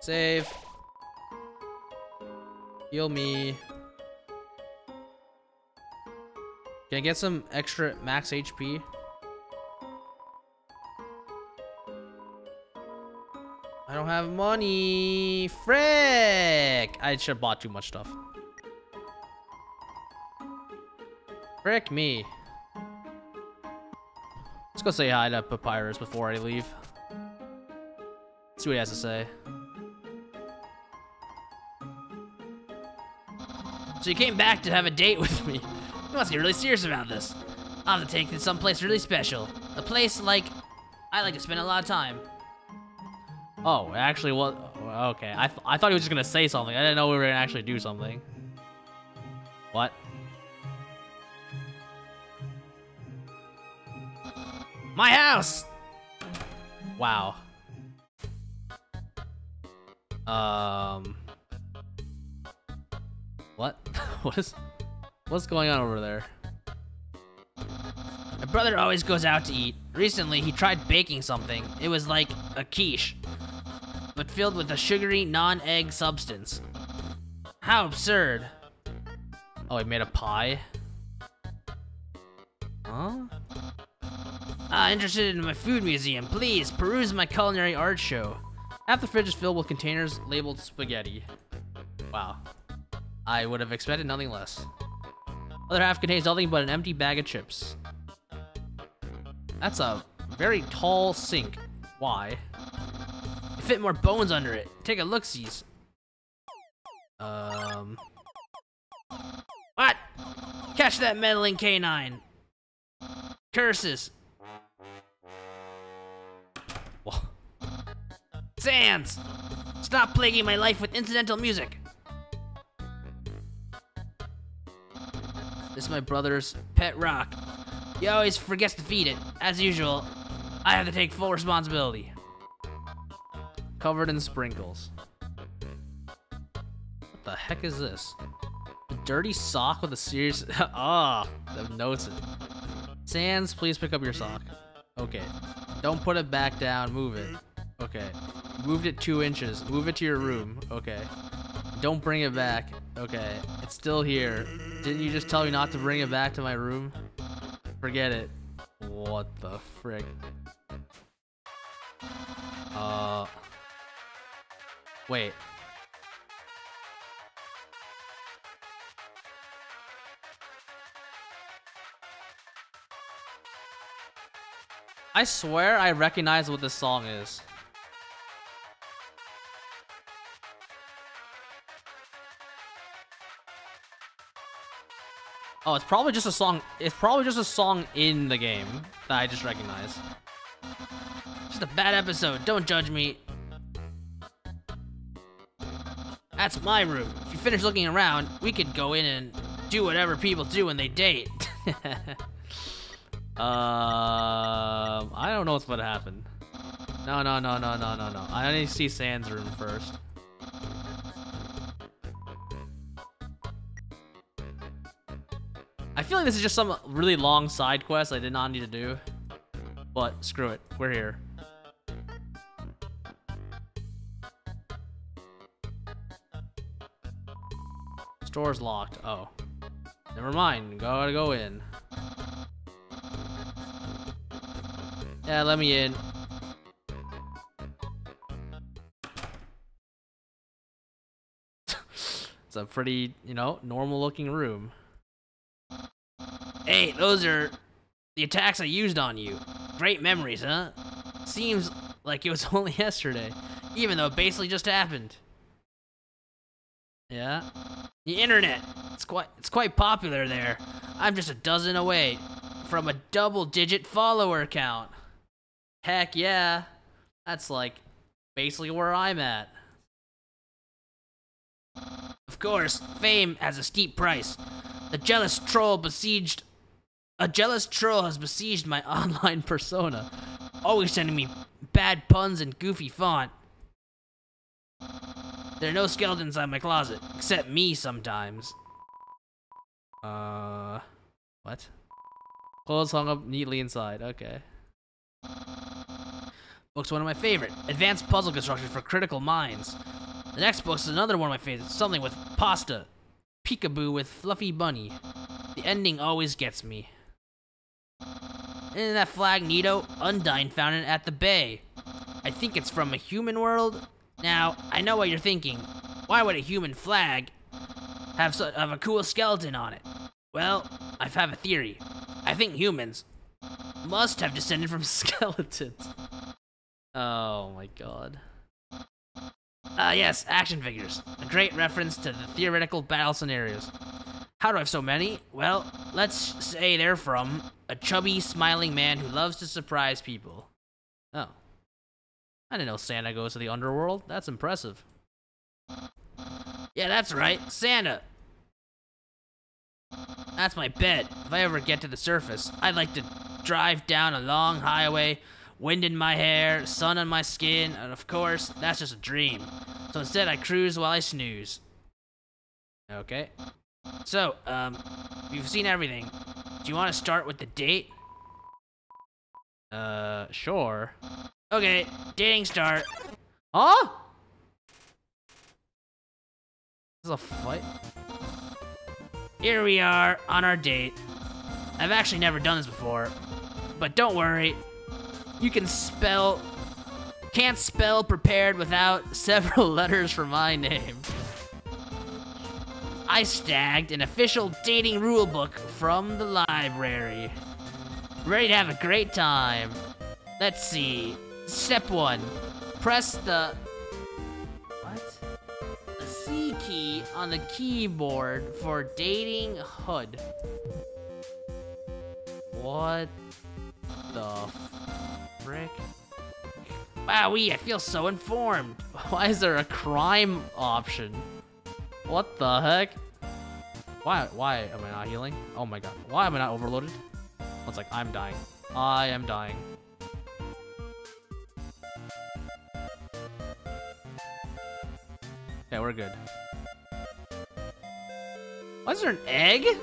Save. Heal me. Can I get some extra max HP? I don't have money. Frick! I should have bought too much stuff. Frick me. Let's go say hi to Papyrus before I leave. See what he has to say. So he came back to have a date with me. He wants to get really serious about this. I'll have to take this someplace really special. A place like I like to spend a lot of time. Oh, actually, well, okay. I thought he was just gonna say something. I didn't know we were gonna actually do something. What? My house! Wow. What? What's going on over there? My brother always goes out to eat. Recently, he tried baking something. It was like a quiche, but filled with a sugary, non-egg substance. How absurd. Oh, he made a pie? Huh? Interested in my food museum, please peruse my culinary art show. Half the fridge is filled with containers labeled spaghetti. Wow. I would have expected nothing less. Other half contains nothing but an empty bag of chips. That's a very tall sink. Why? It fit more bones under it. Take a look-sees. What? Catch that meddling canine. Curses. Sans! Stop plaguing my life with incidental music! This is my brother's pet rock. He always forgets to feed it. As usual, I have to take full responsibility. Covered in sprinkles. What the heck is this? A dirty sock with a serious... Ah, oh, the notes. Sans, please pick up your sock. Okay. Don't put it back down. Move it. Okay. Moved it 2 inches. Move it to your room. Okay. Don't bring it back. Okay. It's still here. Didn't you just tell me not to bring it back to my room? Forget it. What the frick? Wait. I swear I recognize what this song is. Oh, it's probably just a song. It's probably just a song in the game that I just recognize. Just a bad episode. Don't judge me. That's my room. If you finish looking around, we could go in and do whatever people do when they date. I don't know what's gonna happen. No. I need to see Sans' room first. I feel like this is just some really long side quest I did not need to do. But screw it, we're here. Store's locked. Oh. Never mind, gotta go in. Yeah, let me in. It's a pretty, you know, normal looking room. Hey, those are the attacks I used on you. Great memories, huh? Seems like it was only yesterday, even though it basically just happened. Yeah? The internet. It's quite popular there. I'm just a dozen away from a double-digit follower count. Heck yeah. That's like basically where I'm at. Of course, fame has a steep price. A jealous troll has besieged my online persona, always sending me bad puns and goofy font. There are no skeletons in my closet, except me sometimes. What? Clothes hung up neatly inside, okay. Book's one of my favorite, Advanced Puzzle Construction for Critical Minds. The next book's another one of my favorites, something with pasta. Peekaboo with Fluffy Bunny. The ending always gets me. Isn't that flag neato? Undyne found it at the bay. I think it's from a human world. Now, I know what you're thinking. Why would a human flag have a cool skeleton on it? Well, I have a theory. I think humans must have descended from skeletons. Oh my god. Yes, action figures. A great reference to the theoretical battle scenarios. How do I have so many? Well, let's say they're from a chubby, smiling man who loves to surprise people. Oh. I didn't know Santa goes to the underworld. That's impressive. Yeah, that's right. Santa! That's my bet. If I ever get to the surface, I'd like to drive down a long highway, wind in my hair, sun on my skin, and of course, that's just a dream. So instead, I cruise while I snooze. Okay. So, you've seen everything. Do you want to start with the date? Sure. Okay, dating start. Huh? This is a fight? Here we are, on our date. I've actually never done this before, but don't worry. You can spell... Can't spell prepared without several letters for my name. I snagged an official dating rulebook from the library. Ready to have a great time. Let's see. Step 1. Press the... What? The C key on the keyboard for dating HUD. What the frick? Wowee, I feel so informed. Why is there a crime option? What the heck? Why am I not healing? Oh my god. Why am I not overloaded? It's like, I'm dying. I am dying. Yeah, we're good. Why is there an egg? I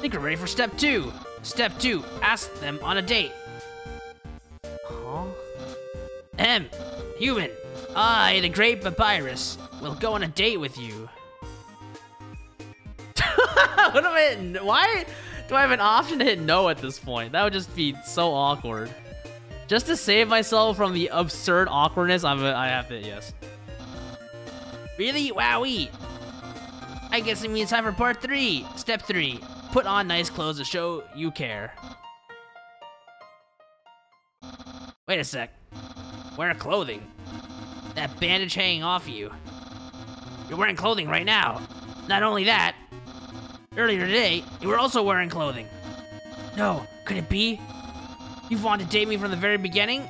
think we're ready for step 2. Step 2, ask them on a date. Huh? Human. I, the great Papyrus, will go on a date with you. What am I hitting? Why do I have an option to hit no at this point? That would just be so awkward. Just to save myself from the absurd awkwardness, I have to hit yes. Really? Wowee. I guess it means time for part 3. Step 3. Put on nice clothes to show you care. Wait a sec. Wear clothing. That bandage hanging off you. You're wearing clothing right now. Not only that, earlier today, you were also wearing clothing. No, could it be? You've wanted to date me from the very beginning?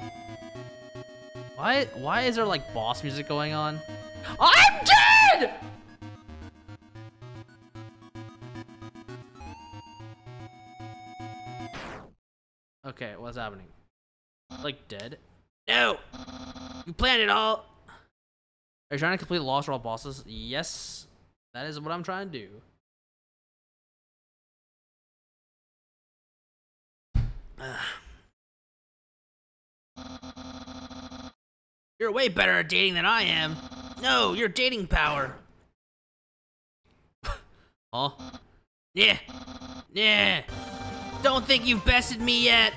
What? Why is there like boss music going on? I'm dead! Okay, what's happening? Like dead? No! You planned it all! Are you trying to complete the Lost World bosses? Yes, that is what I'm trying to do. You're way better at dating than I am. No, you're dating power. Huh? Yeah. Yeah. Don't think you've bested me yet.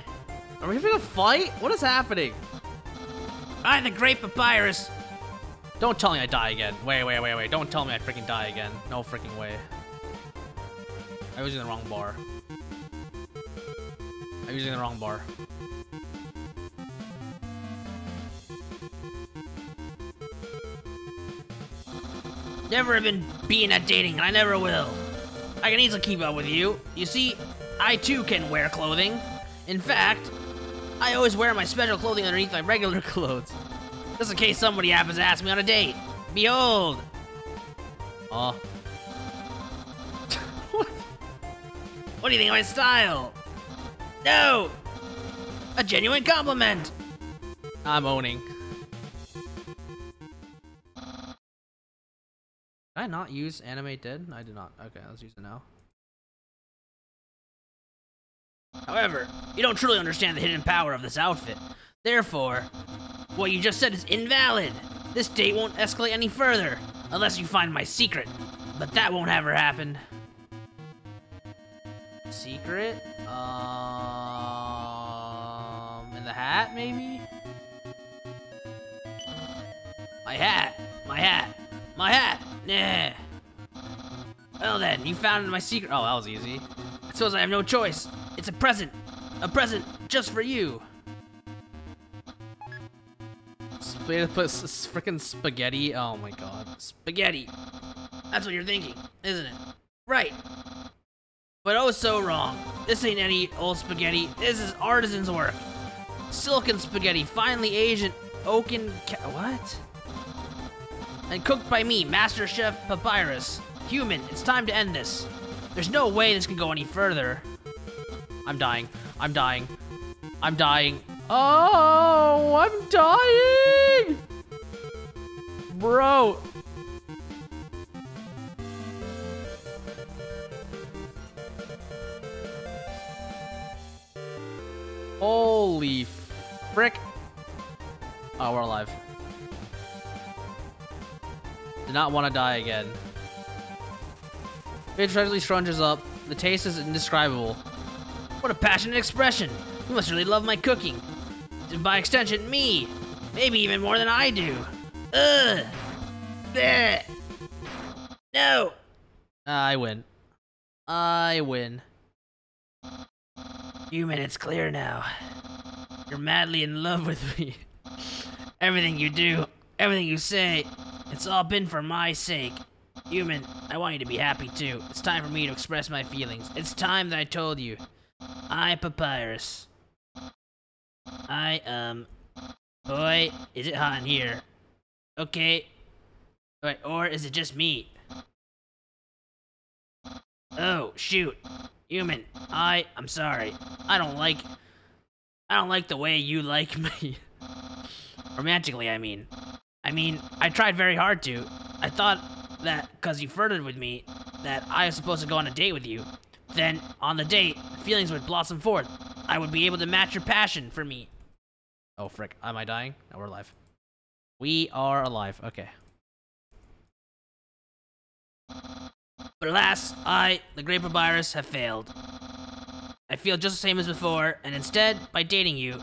Are we having a fight? What is happening? I, the great Papyrus. Don't tell me I die again. Wait. Don't tell me I freaking die again. No freaking way. I'm using the wrong bar. I'm using the wrong bar. Never have been being at dating, and I never will. I can easily keep up with you. You see, I too can wear clothing. In fact, I always wear my special clothing underneath my regular clothes. Just in case somebody happens to ask me on a date. Behold! Oh. What do you think of my style? No! A genuine compliment! I'm owning. Did I not use animate dead? I did not. Okay, let's use it now. However, you don't truly understand the hidden power of this outfit. Therefore, what you just said is invalid. This date won't escalate any further, unless you find my secret. But that won't ever happen. Secret? In the hat, maybe? My hat! Nah. Well then, you found my secret. Oh, that was easy. I suppose I have no choice. It's a present. A present just for you. We had to put frickin' spaghetti. Oh my god. Spaghetti. That's what you're thinking, isn't it? Right. But oh so wrong. This ain't any old spaghetti. This is artisan's work. Silken spaghetti, finely aged in oaken what? And cooked by me, Master Chef Papyrus. Human, it's time to end this. There's no way this can go any further. I'm dying. I'm dying. I'm dying. Oh, I'm dying! Bro. Holy frick. Oh, we're alive. Did not want to die again. It tragically scrunches up. The taste is indescribable. What a passionate expression. You must really love my cooking. And by extension, me. Maybe even more than I do. Ugh. Bleh. No. I win. I win. Human, it's clear now. You're madly in love with me. Everything you do, everything you say, it's all been for my sake. Human, I want you to be happy too. It's time for me to express my feelings. It's time that I told you. I, Papyrus. I, boy, is it hot in here. Okay. Wait, or is it just me? Oh, shoot. Human, I'm sorry. I don't like the way you like me. Romantically, I mean. I tried very hard to. I thought that because you flirted with me, that I was supposed to go on a date with you. Then, on the date, feelings would blossom forth. I would be able to match your passion for me. Oh, frick. Am I dying? No, we're alive. We are alive. Okay. But alas, I, the Great Papyrus, have failed. I feel just the same as before, and instead, by dating you,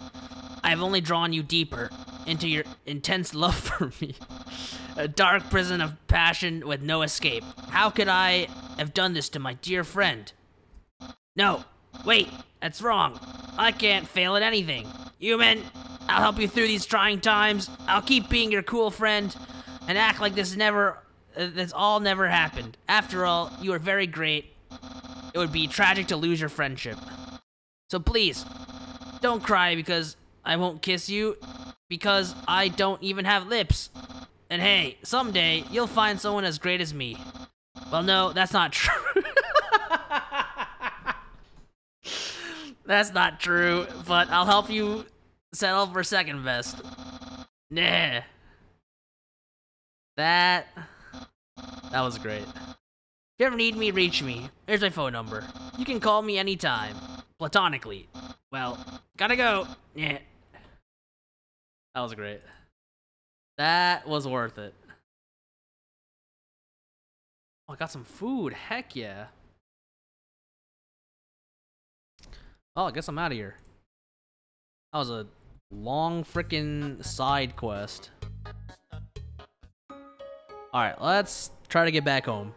I have only drawn you deeper into your intense love for me. A dark prison of passion with no escape. How could I have done this to my dear friend? No, wait, that's wrong. I can't fail at anything. Human, I'll help you through these trying times. I'll keep being your cool friend and act like this never... That's all never happened. After all, you are very great. It would be tragic to lose your friendship. So please, don't cry because I won't kiss you, because I don't even have lips. And hey, someday you'll find someone as great as me. Well, no, that's not true. That's not true, but I'll help you settle for second best. Nah. That was great. If you ever need me, reach me. Here's my phone number. You can call me anytime. Platonically. Well, gotta go. Yeah. That was great. That was worth it. Oh, I got some food. Heck yeah. Oh, I guess I'm out of here. That was a long frickin' side quest. Alright, let's try to get back home.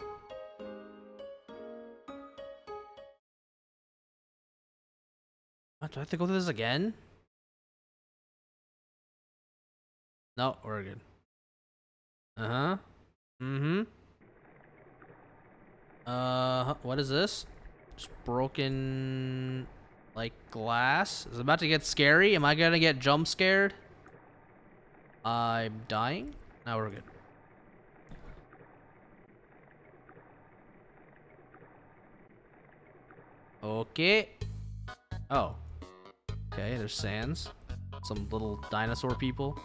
What, do I have to go through this again? No, we're good. Uh-huh. Mm-hmm. What is this? Just broken... like, glass? Is it about to get scary? Am I gonna get jump scared? I'm dying? No, we're good. Okay. Oh. Okay, there's Sans. Some little dinosaur people.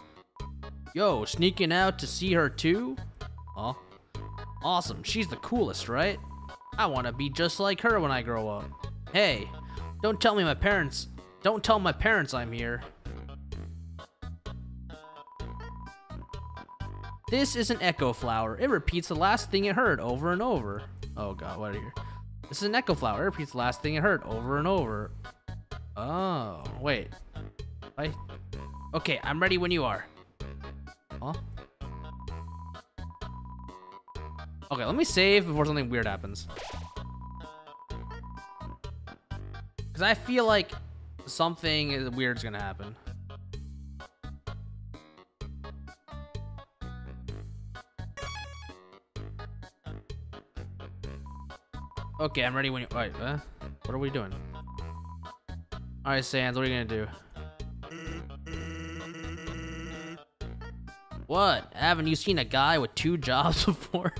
Yo, sneaking out to see her too? Oh. Awesome. She's the coolest, right? I want to be just like her when I grow up. Hey, don't tell my parents I'm here. This is an echo flower. It repeats the last thing it heard over and over. Oh god, what are you? This is an echo flower. It repeats the last thing it heard over and over. Oh, wait. Okay, I'm ready when you are. Huh? Okay, let me save before something weird happens. Because I feel like something weird's gonna happen. Okay, I'm ready when you. Alright, what are we doing? Alright, Sans, what are you gonna do? What? Haven't you seen a guy with 2 jobs before?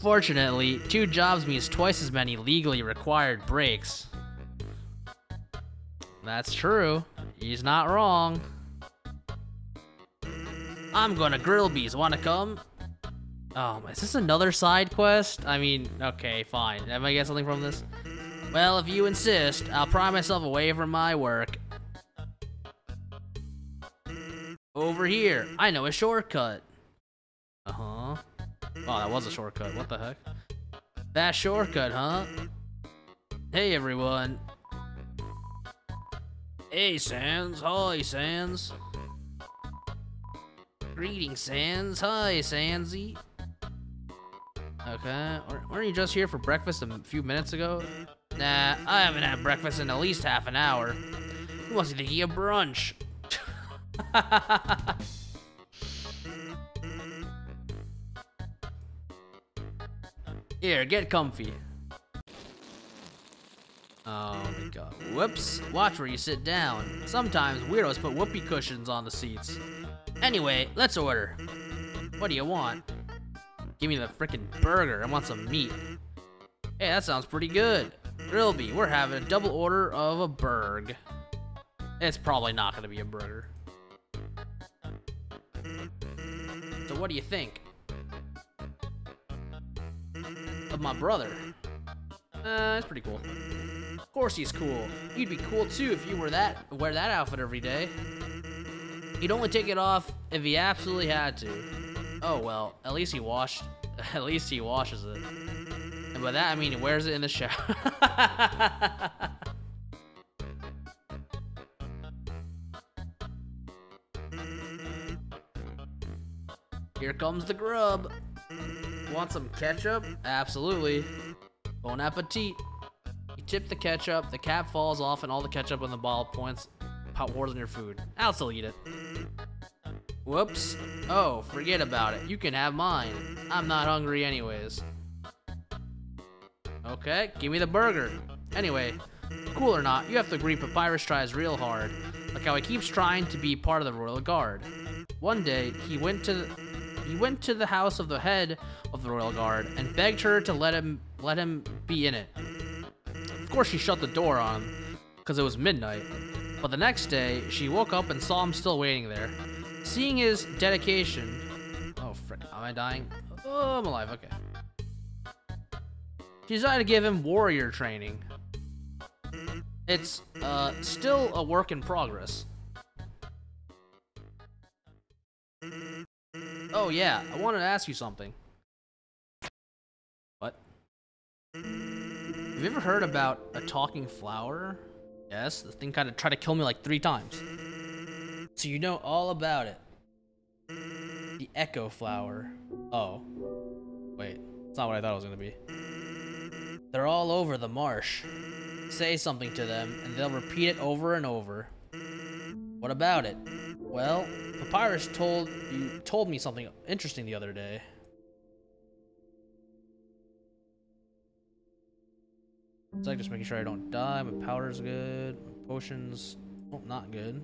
Fortunately, 2 jobs means twice as many legally required breaks. That's true. He's not wrong. I'm going to Grillby's. Want to come? Oh, is this another side quest? I mean, okay, fine. Am I getting something from this? Well, if you insist, I'll pry myself away from my work. Over here. I know a shortcut. Uh-huh. Oh, that was a shortcut. What the heck? That shortcut, huh? Hey, everyone. Hey, Sans. Hi, Sans. Greetings, Sans. Hi, Sansy. Okay. Weren't you just here for breakfast a few minutes ago? Nah, I haven't had breakfast in at least half an hour. Who wasn't thinking of brunch? Here, get comfy. Oh my god. Whoops. Watch where you sit down. Sometimes weirdos put whoopee cushions on the seats. Anyway, let's order. What do you want? Give me the frickin' burger. I want some meat. Hey, that sounds pretty good. Grillby, we're having a double order of a burg. It's probably not gonna be a burger. So what do you think? Of my brother. That's pretty cool. Of course he's cool. You'd be cool too if you wear that outfit every day. He'd only take it off if he absolutely had to. Oh well, at least he washes it. And by that I mean he wears it in the shower. Here comes the grub. Want some ketchup? Absolutely. Bon appetit. You tip the ketchup, the cap falls off, and all the ketchup on the bottle points out more than your food. I'll still eat it. Whoops. Oh, forget about it. You can have mine. I'm not hungry anyways. Okay, give me the burger. Anyway, cool or not, you have to agree Papyrus tries real hard. Like how he keeps trying to be part of the Royal Guard. One day, he went to the house of the head of the Royal Guard and begged her to let him be in it. Of course she shut the door on him, because it was midnight. But the next day, she woke up and saw him still waiting there. Seeing his dedication... Oh, frick. Am I dying? Oh, I'm alive. Okay. She decided to give him warrior training. It's still a work in progress. Oh, yeah. I wanted to ask you something. What? Have you ever heard about a talking flower? Yes, the thing kind of tried to kill me like 3 times. So you know all about it. The echo flower. Oh. Wait, it's not what I thought it was going to be. They're all over the marsh. Say something to them, and they'll repeat it over and over. What about it? Well, Papyrus told me something interesting the other day. It's like just making sure I don't die. My powder's good. My potions, oh, not good.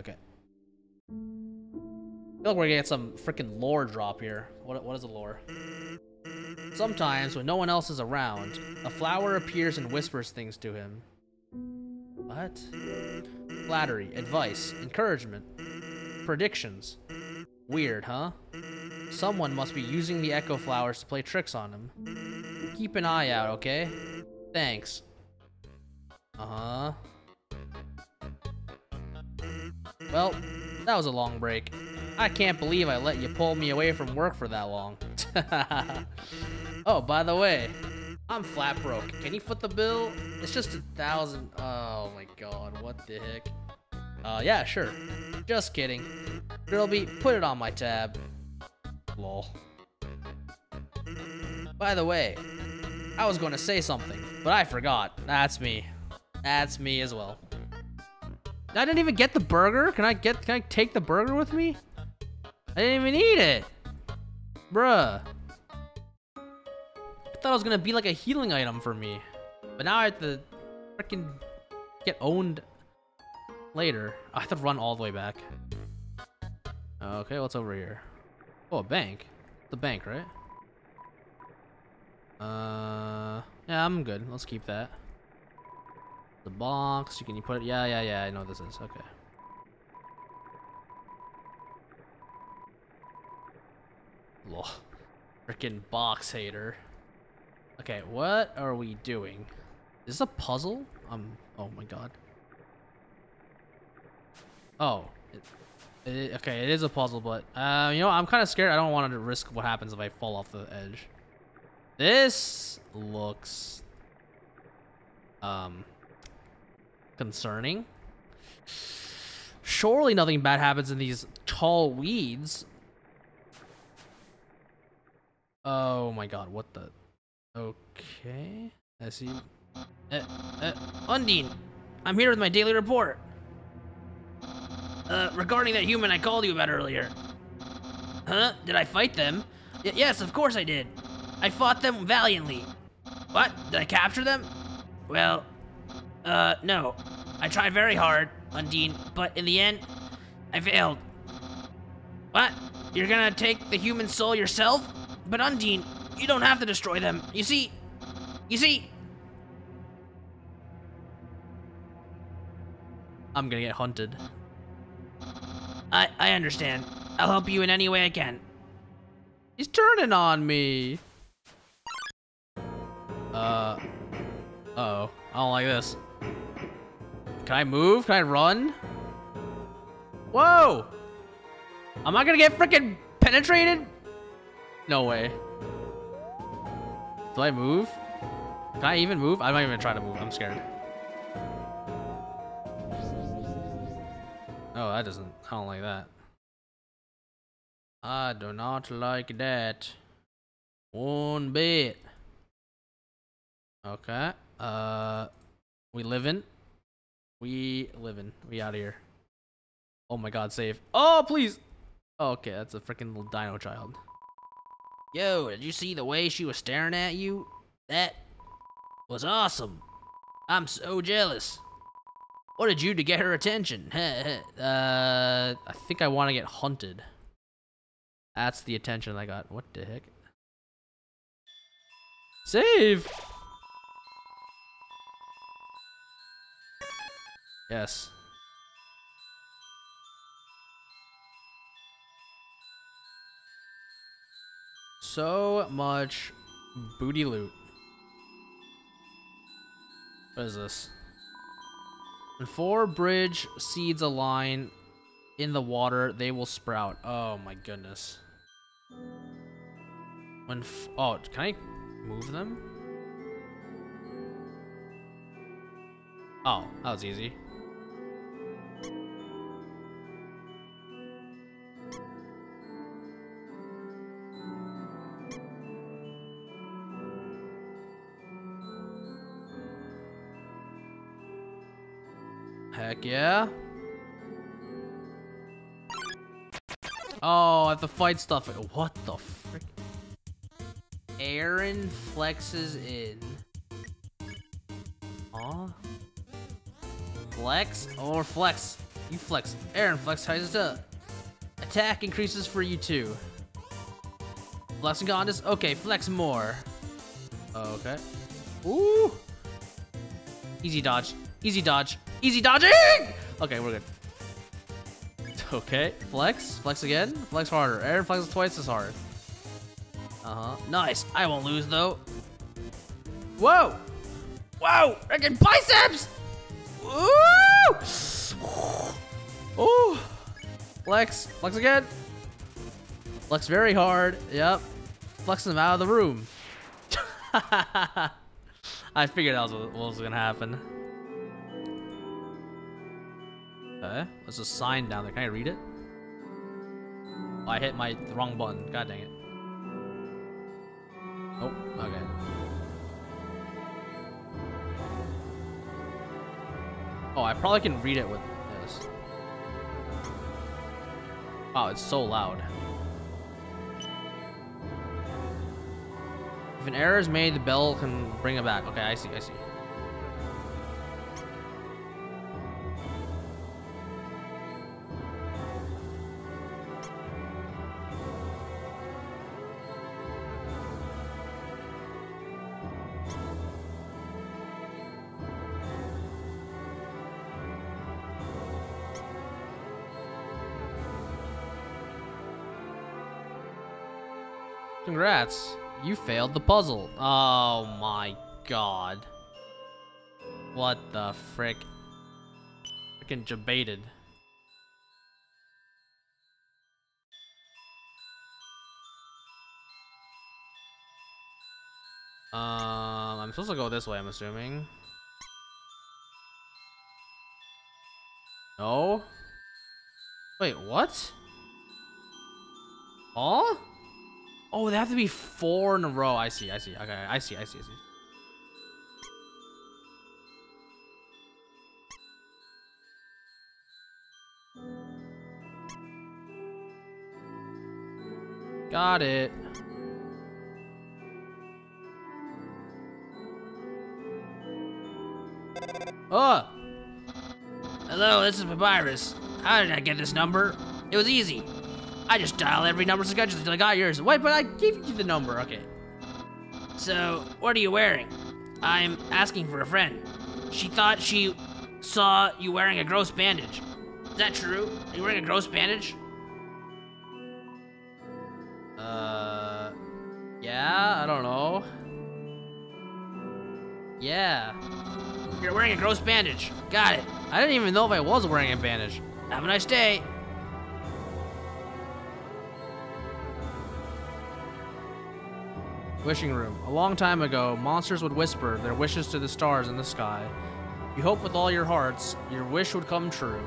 Okay. I feel like we're gonna get some freaking lore drop here. What is the lore? Sometimes, when no one else is around, a flower appears and whispers things to him. What? Flattery, advice, encouragement, predictions. Weird, huh? Someone must be using the echo flowers to play tricks on him. Keep an eye out, okay? Thanks. Uh-huh. Well, that was a long break. I can't believe I let you pull me away from work for that long. Oh, by the way, I'm flat broke. Can you foot the bill? It's just 1,000. Oh my god, what the heck? Yeah, sure. Just kidding. Grillby, put it on my tab. Lol. By the way, I was going to say something, but I forgot. That's me. That's me as well. I didn't even get the burger. Can I take the burger with me? I didn't even eat it. Bruh. I thought it was gonna be like a healing item for me. But now I have to freaking get owned later. I have to run all the way back. Okay, what's over here? Oh, a bank. The bank, right? Yeah, I'm good. Let's keep that. The box, you can put it. Yeah, I know what this is. Okay. Lol. Freaking box hater. Okay, what are we doing? Is this a puzzle? Oh my god. Oh. Okay, it is a puzzle, but you know, I'm kind of scared. I don't want to risk what happens if I fall off the edge. This looks concerning. Surely nothing bad happens in these tall weeds. Oh my god, what the? Okay, I see. Undyne, I'm here with my daily report. Regarding that human I called you about earlier. Huh? Did I fight them? Yes, of course I did. I fought them valiantly. What? Did I capture them? Well, no. I tried very hard, Undyne, but in the end, I failed. What? You're gonna take the human soul yourself? But Undyne, you don't have to destroy them. You see? I'm gonna get hunted. I understand. I'll help you in any way I can. He's turning on me. Uh-oh. I don't like this. Can I move? Can I run? Whoa! Am I gonna get freaking penetrated? No way. Do I move? Can I even move? I'm not even trying to move. I'm scared. Oh, that doesn't. I don't like that. I do not like that. One bit. Okay. We livin'. We out of here. Oh my god, save. Oh, please. Oh, okay, that's a freaking little dino child. Yo, did you see the way she was staring at you? That was awesome. I'm so jealous. What did you do to get her attention? I think I want to get hunted. That's the attention I got. What the heck? Save! Yes. So much booty loot. What is this? When 4 bridge seeds align in the water, they will sprout. Oh my goodness. When oh, can I move them? Oh, that was easy. Heck yeah. Oh, I have to fight stuff. What the frick? Aaron flexes in. Huh? Flex or flex? You flex. Aaron flex ties up. Attack increases for you too. Flexing contest? Okay, flex more. Okay. Ooh. Easy dodge. Easy dodge. Easy dodging! Okay, we're good. Okay, flex. Flex again. Flex harder. Aaron flexes twice as hard. Uh-huh. Nice. I won't lose, though. Whoa! Whoa! Freaking biceps! Woo! Ooh! Flex. Flex again. Flex very hard. Yep. Flexing him out of the room. I figured that was what was going to happen. Okay, there's a sign down there. Can I read it? Oh, I hit my wrong button. God dang it. Oh, okay. Oh, I probably can read it with this. Wow, it's so loud. If an error is made, the bell can bring it back. Okay, I see, I see. Congrats, you failed the puzzle. Oh my god. What the frick? Freaking jebaited. I'm supposed to go this way, I'm assuming. No? Wait, what? Huh? Oh, they have to be 4 in a row. I see, I see. Okay, I see. Got it. Oh! Hello, this is Papyrus. How did I get this number? It was easy. I just dialed every number sequentially until I got yours. Wait, but I gave you the number. Okay. So, what are you wearing? I'm asking for a friend. She thought she saw you wearing a gross bandage. Is that true? Are you wearing a gross bandage? Yeah, I don't know. Yeah. You're wearing a gross bandage. Got it. I didn't even know if I was wearing a bandage. Have a nice day. Wishing room. A long time ago, monsters would whisper their wishes to the stars in the sky. You hope with all your hearts your wish would come true.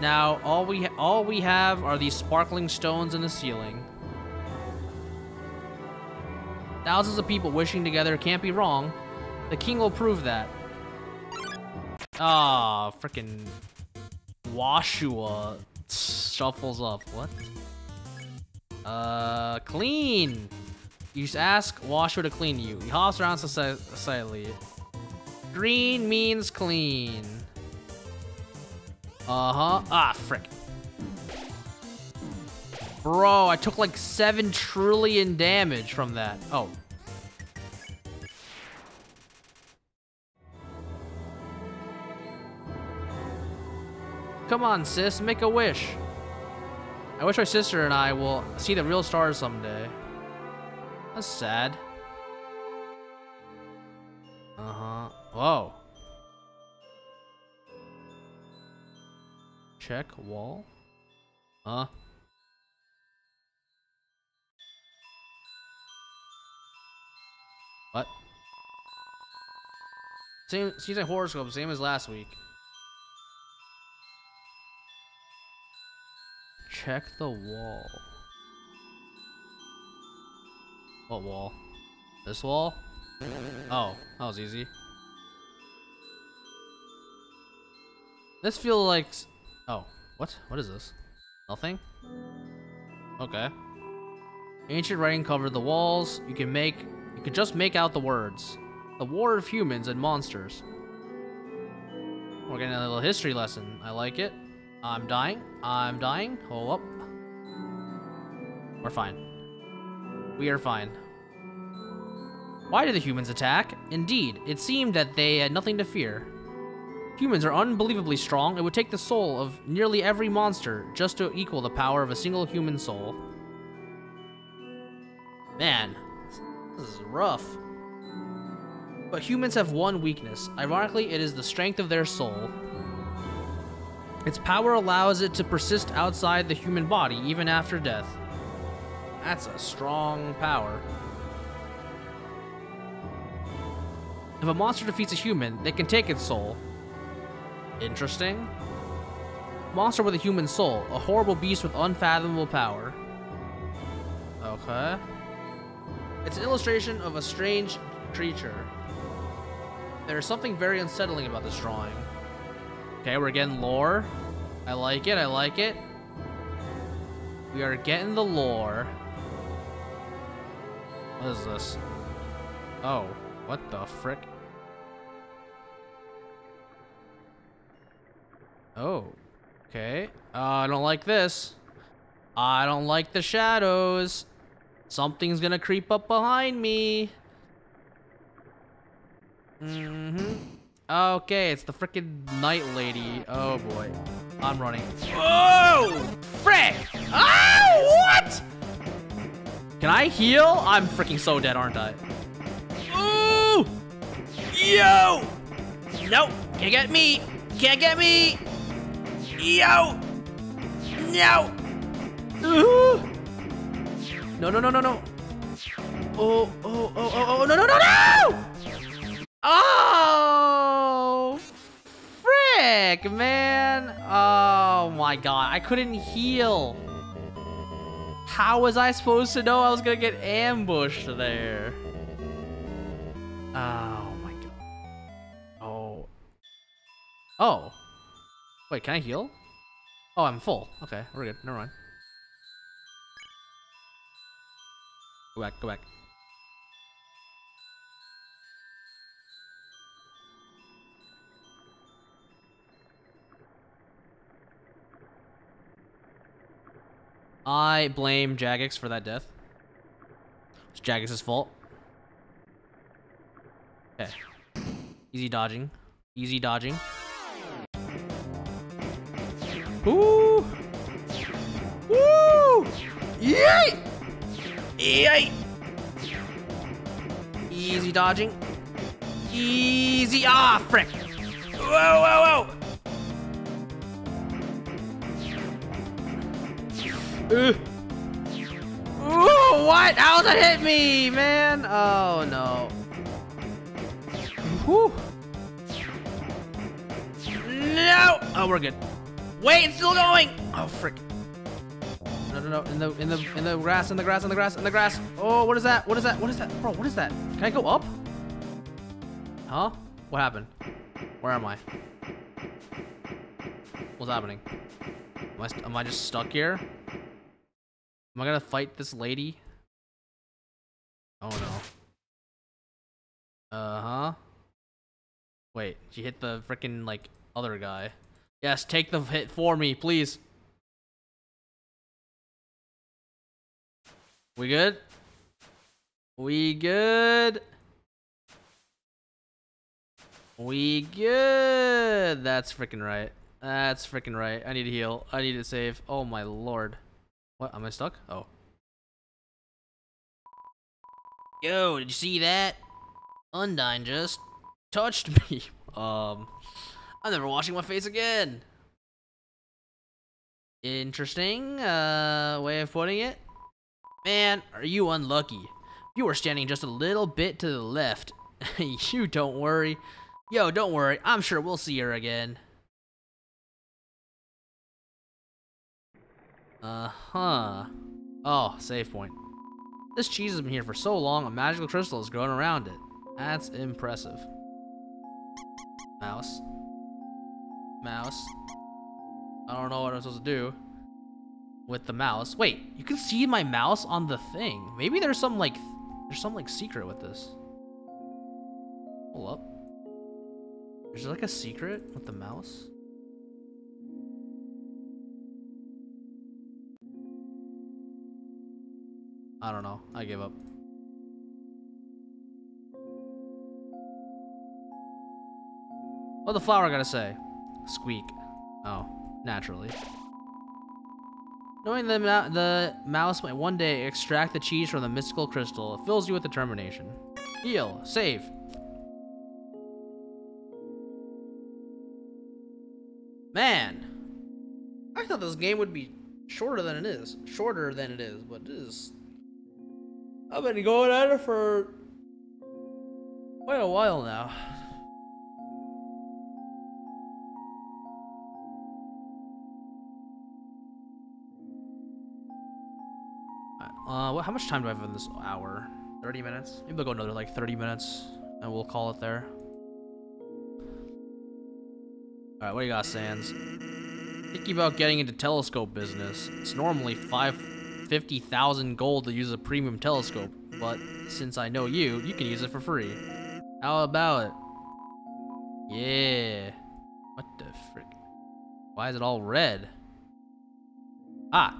Now, all we have are these sparkling stones in the ceiling. Thousands of people wishing together can't be wrong. The king will prove that. Ah, frickin' Woshua shuffles up. What? Clean! You just ask Woshua to clean you. He hops around society. Green means clean. Uh-huh. Ah, frick. Bro, I took like 7 trillion damage from that. Oh. Come on, sis. Make a wish. I wish my sister and I will see the real stars someday. That's sad. Uh-huh. Whoa. Check wall? Huh? What? Seems like horoscope, same as last week. Check the wall. What wall? This wall? Oh, that was easy. This feels like... Oh, what? What is this? Nothing? Okay. Ancient writing covered the walls. You could just make out the words. The war of humans and monsters. We're getting a little history lesson. I like it. I'm dying. I'm dying. Hold up. We're fine. We are fine. Why did the humans attack? Indeed, it seemed that they had nothing to fear. Humans are unbelievably strong. It would take the soul of nearly every monster just to equal the power of a single human soul. Man, this is rough. But humans have one weakness. Ironically, it is the strength of their soul. Its power allows it to persist outside the human body, even after death. That's a strong power. If a monster defeats a human, they can take its soul. Interesting. Monster with a human soul, a horrible beast with unfathomable power. Okay. It's an illustration of a strange creature. There is something very unsettling about this drawing. Okay, we're getting lore. I like it, I like it. We are getting the lore. What is this? Oh, what the frick? Oh, okay. I don't like this. I don't like the shadows. Something's gonna creep up behind me. Okay, it's the frickin' night lady. Oh boy. I'm running. Oh! Frick! Oh, what? Can I heal? I'm freaking so dead, aren't I? Ooh! Yo! Nope. Can't get me. Can't get me. Yo! No! Ooh! No, no, no, no, no. Oh, oh, oh, oh, oh, no, no, no, no! Oh! Frick, man. Oh my god. I couldn't heal. How was I supposed to know I was gonna get ambushed there? Oh my god. Oh. Oh. Wait, can I heal? Oh, I'm full. Okay, we're good. Never mind. Go back, go back. I blame Jagex for that death. It's Jagex's fault. Okay. Easy dodging. Easy dodging. Woo! Woo! Yay! Yay! Easy dodging. Easy. Ah, frick! Whoa, whoa, whoa! Ooh, what? How did that hit me, man? Oh no. Woo! No! Oh, we're good. Wait, it's still going! Oh, frick. No, no, no, in the grass, in the grass, in the grass, in the grass. Oh, what is that? What is that? What is that? Bro, what is that? Can I go up? Huh? What happened? Where am I? What's happening? Am I just stuck here? Am I gonna fight this lady? Oh no. Uh-huh. Wait, she hit the frickin' like other guy. Yes, take the hit for me, please. We good? We good? We good? That's freaking right. That's freaking right. I need to heal. I need to save. Oh my lord. What? Am I stuck? Oh. Yo, did you see that? Undyne just touched me. I'm never washing my face again. Interesting way of putting it. Man, are you unlucky? You were standing just a little bit to the left. You don't worry. Yo, don't worry. I'm sure we'll see her again. Uh-huh. Oh, save point. This cheese has been here for so long, a magical crystal has grown around it. That's impressive. Mouse. Mouse. I don't know what I'm supposed to do with the mouse. Wait, you can see my mouse on the thing. Maybe there's some like secret with this. Hold up. Is there like a secret with the mouse? I don't know. I give up. What the flower gotta say? Squeak. Oh, naturally. Knowing that the mouse might one day extract the cheese from the mystical crystal, it fills you with determination. Heal. Save. Man. I thought this game would be shorter than it is. But it is... I've been going at it for... quite a while now. How much time do I have in this hour? 30 minutes? Maybe I'll go another like 30 minutes and we'll call it there. Alright, what do you got, Sans? Thinking about getting into telescope business. It's normally 50,000 gold to use a premium telescope. but since I know you, you can use it for free. How about it? Yeah. What the frick? Why is it all red? Ah.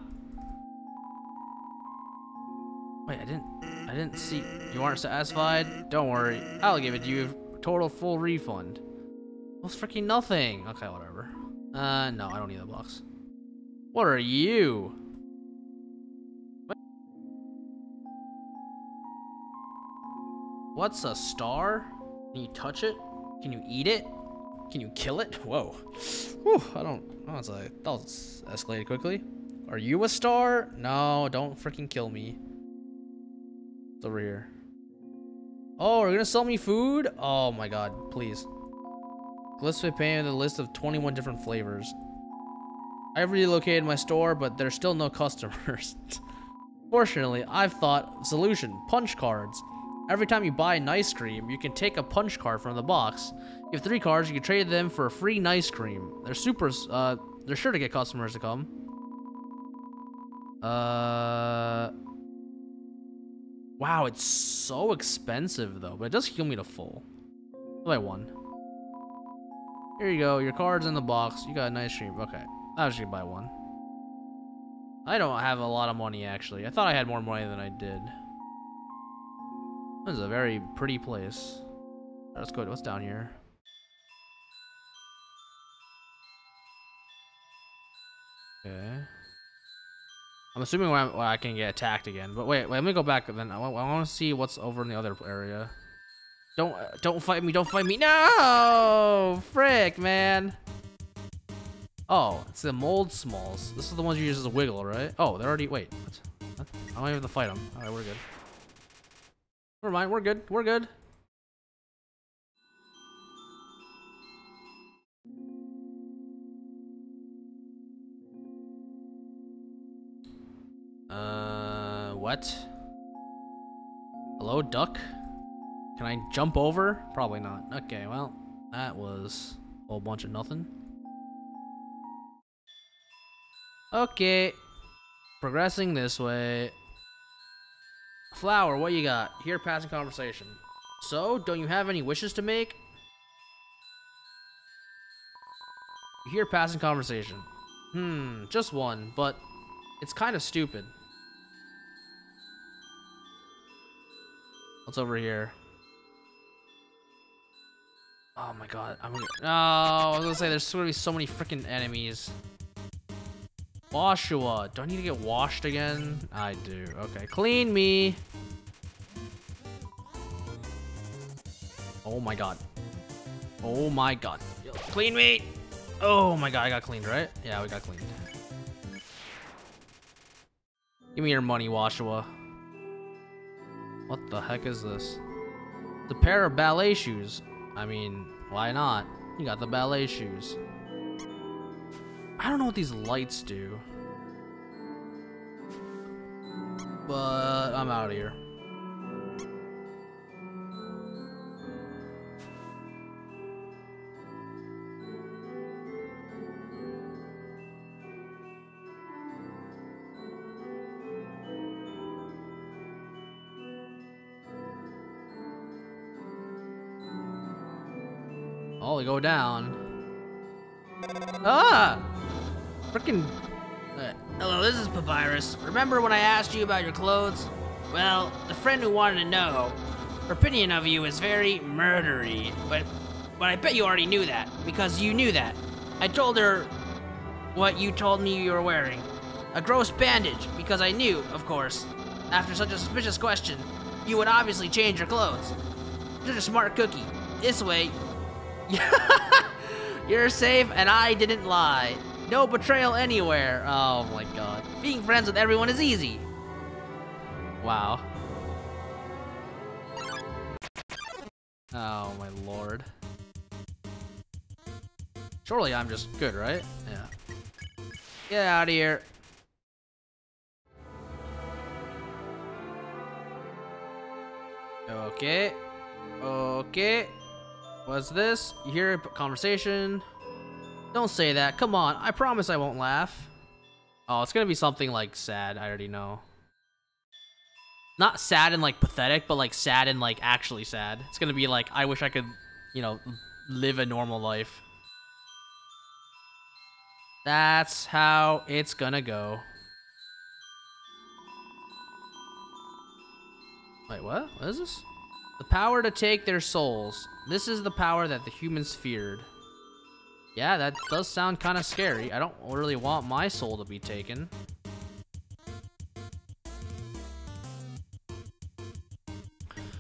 Wait, I didn't see. You aren't satisfied? Don't worry. I'll give it to you. Total full refund. Well, it's freaking nothing. Okay, whatever. No, I don't need the box. What are you? What's a star? Can you touch it? Can you eat it? Can you kill it? Whoa. Whew, I don't. That was like, that escalated quickly. Are you a star? No, don't freaking kill me. It's over here. Oh, are you gonna sell me food? Oh my god, please. Let's pay a list of 21 different flavors. I've relocated my store, but there's still no customers. Fortunately, I've thought of a solution. Punch cards. Every time you buy an ice cream, you can take a punch card from the box. You have 3 cards, you can trade them for a free ice cream. They're super, they're sure to get customers to come. Wow, it's so expensive though, but it does heal me to full. So I won. Here you go, your card's in the box. You got an ice cream, okay. I was just gonna buy one. I don't have a lot of money actually. I thought I had more money than I did. This is a very pretty place. Let's go to what's down here. Okay. I'm assuming well, I can get attacked again. But wait, let me go back. Then I want to see what's over in the other area. Don't fight me! Don't fight me! No! Frick, man! Oh, it's the mold smalls. This is the ones you use as a wiggle, right? Oh, they're already. Wait, what? I don't even have to fight them. All right, we're good. Never mind, we're good, we're good. What? Hello, duck? Can I jump over? Probably not. Okay, well, that was a whole bunch of nothing. Okay. Progressing this way. Flower, what you got? Here, passing conversation. So, don't you have any wishes to make? Here, passing conversation. Hmm, just one, but it's kind of stupid. What's over here? Oh my god, I'm gonna. No, I was gonna say, there's gonna be so many freaking enemies. Woshua. Do I need to get washed again? I do. Okay. Clean me. Oh my god. Oh my god. Yo, clean me. Oh my god. I got cleaned, right? Yeah, we got cleaned. Give me your money, Woshua. What the heck is this? The pair of ballet shoes. I mean, why not? You got the ballet shoes. I don't know what these lights do, but I'm out of here. Oh, we go down. Ah! Frickin'. Hello, this is Papyrus. Remember when I asked you about your clothes? Well, the friend who wanted to know, her opinion of you is very murdery, but I bet you already knew that, because you knew that. I told her what you told me you were wearing. A gross bandage, because I knew, of course, after such a suspicious question, you would obviously change your clothes. You're a smart cookie. This way, you're safe and I didn't lie. No betrayal anywhere. Oh my god. Being friends with everyone is easy. Wow. Oh my lord. Surely I'm just good, right? Yeah. Get out of here. Okay. Okay. What's this? You hear a conversation. Don't say that. Come on. I promise I won't laugh. Oh, it's gonna be something like sad. I already know. Not sad and, like, pathetic, but, like, sad and, like, actually sad. It's gonna be, like, I wish I could, you know, live a normal life. That's how it's gonna go. Wait, what? What is this? The power to take their souls. This is the power that the humans feared. Yeah, that does sound kind of scary. I don't really want my soul to be taken.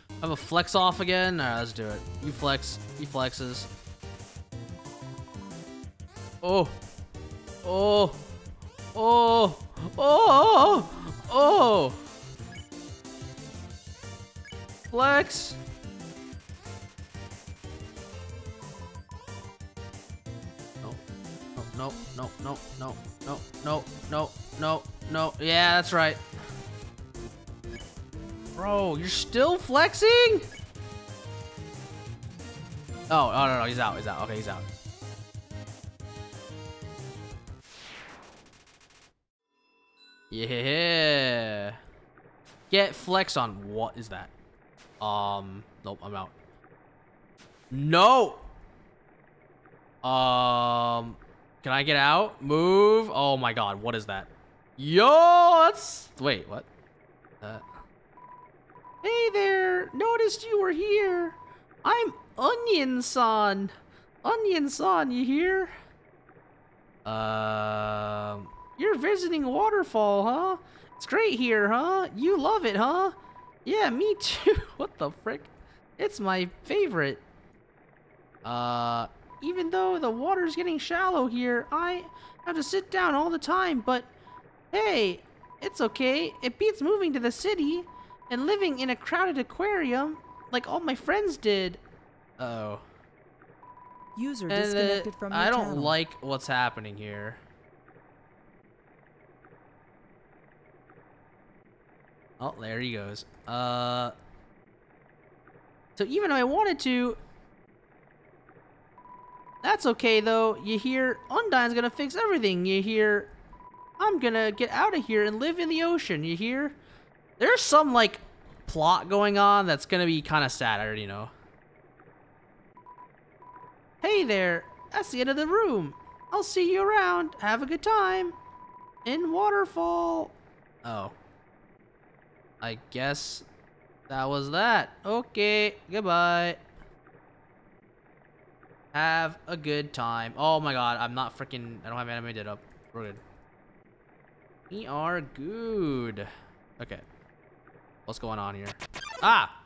I have a flex off again? Alright, let's do it. You flex. He flexes. Oh. Oh. Oh. Oh. Oh. Flex. No. No. No. No. No. No. No. No. No. No. Yeah, that's right. Bro, you're still flexing? Oh, no, no, no, he's out, he's out. Okay, he's out. Yeah. Get flex on. What is that? Nope, I'm out. No! Can I get out? Move. Oh my god, what is that? Yo, that's... Wait, what? Hey there! Noticed you were here! I'm Onion San! Onion San, you here? You're visiting Waterfall, huh? It's great here, huh? You love it, huh? Yeah, me too! What the frick? It's my favorite! Even though the water's getting shallow here, I have to sit down all the time, but... Hey! It's okay! It beats moving to the city! And living in a crowded aquarium like all my friends did. Uh oh. User disconnected from I don't channel. Like what's happening here. Oh, there he goes. So even if I wanted to, that's okay though. You hear Undyne's gonna fix everything. You hear I'm gonna get out of here and live in the ocean. You hear? There's some, like, plot going on that's gonna be kind of sad, I already know. Hey there, that's the end of the room. I'll see you around. Have a good time. In Waterfall. Oh. I guess that was that. Okay, goodbye. Have a good time. Oh my god, I'm not freaking... I don't have anime did up. We're good. We are good. Okay. What's going on here? Ah!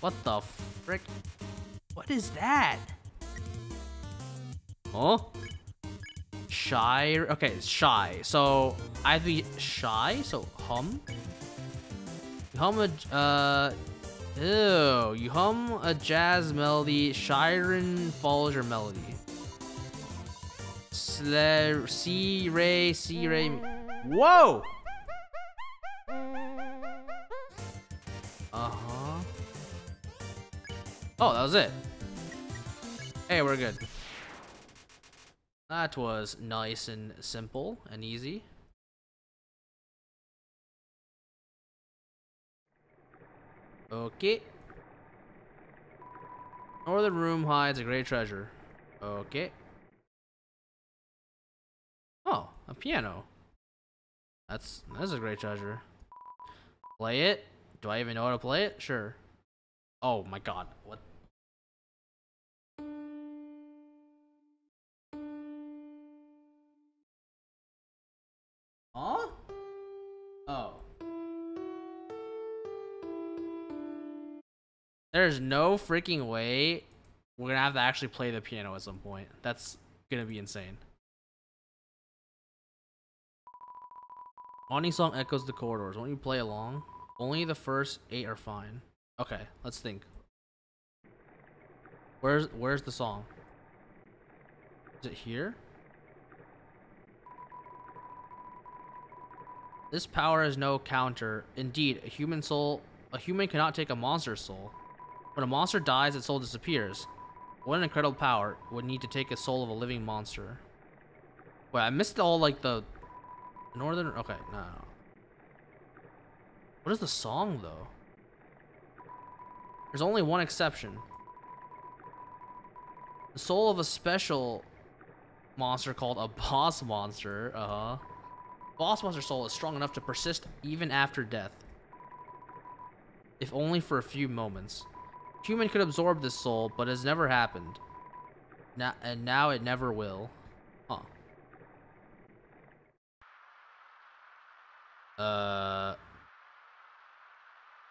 What the frick? What is that? Huh? Shy? Okay, it's shy. So, I have to be shy? So, hum? You hum a... Ew. You hum a jazz melody. Shyren follows your melody. C-ray. Whoa! Uh-huh. Oh, that was it. Hey, we're good. That was nice and simple and easy. Okay. Northern room hides a great treasure. Okay. Oh, a piano. That's a great treasure. Play it. Do I even know how to play it? Sure. Oh my god, what? Huh? Oh. There's no freaking way we're gonna have to actually play the piano at some point. That's gonna be insane. Morning song echoes the corridors. Won't you play along? Only the first 8 are fine. Okay, let's think. Where's the song? Is it here? This power has no counter. Indeed, a human cannot take a monster's soul. When a monster dies, its soul disappears. What an incredible power would need to take a soul of a living monster. Wait, I missed all like the northern. Okay, no. What is the song, though? There's only one exception. The soul of a special monster called a boss monster. Boss monster soul is strong enough to persist even after death, if only for a few moments. Human could absorb this soul, but it has never happened. Now it never will.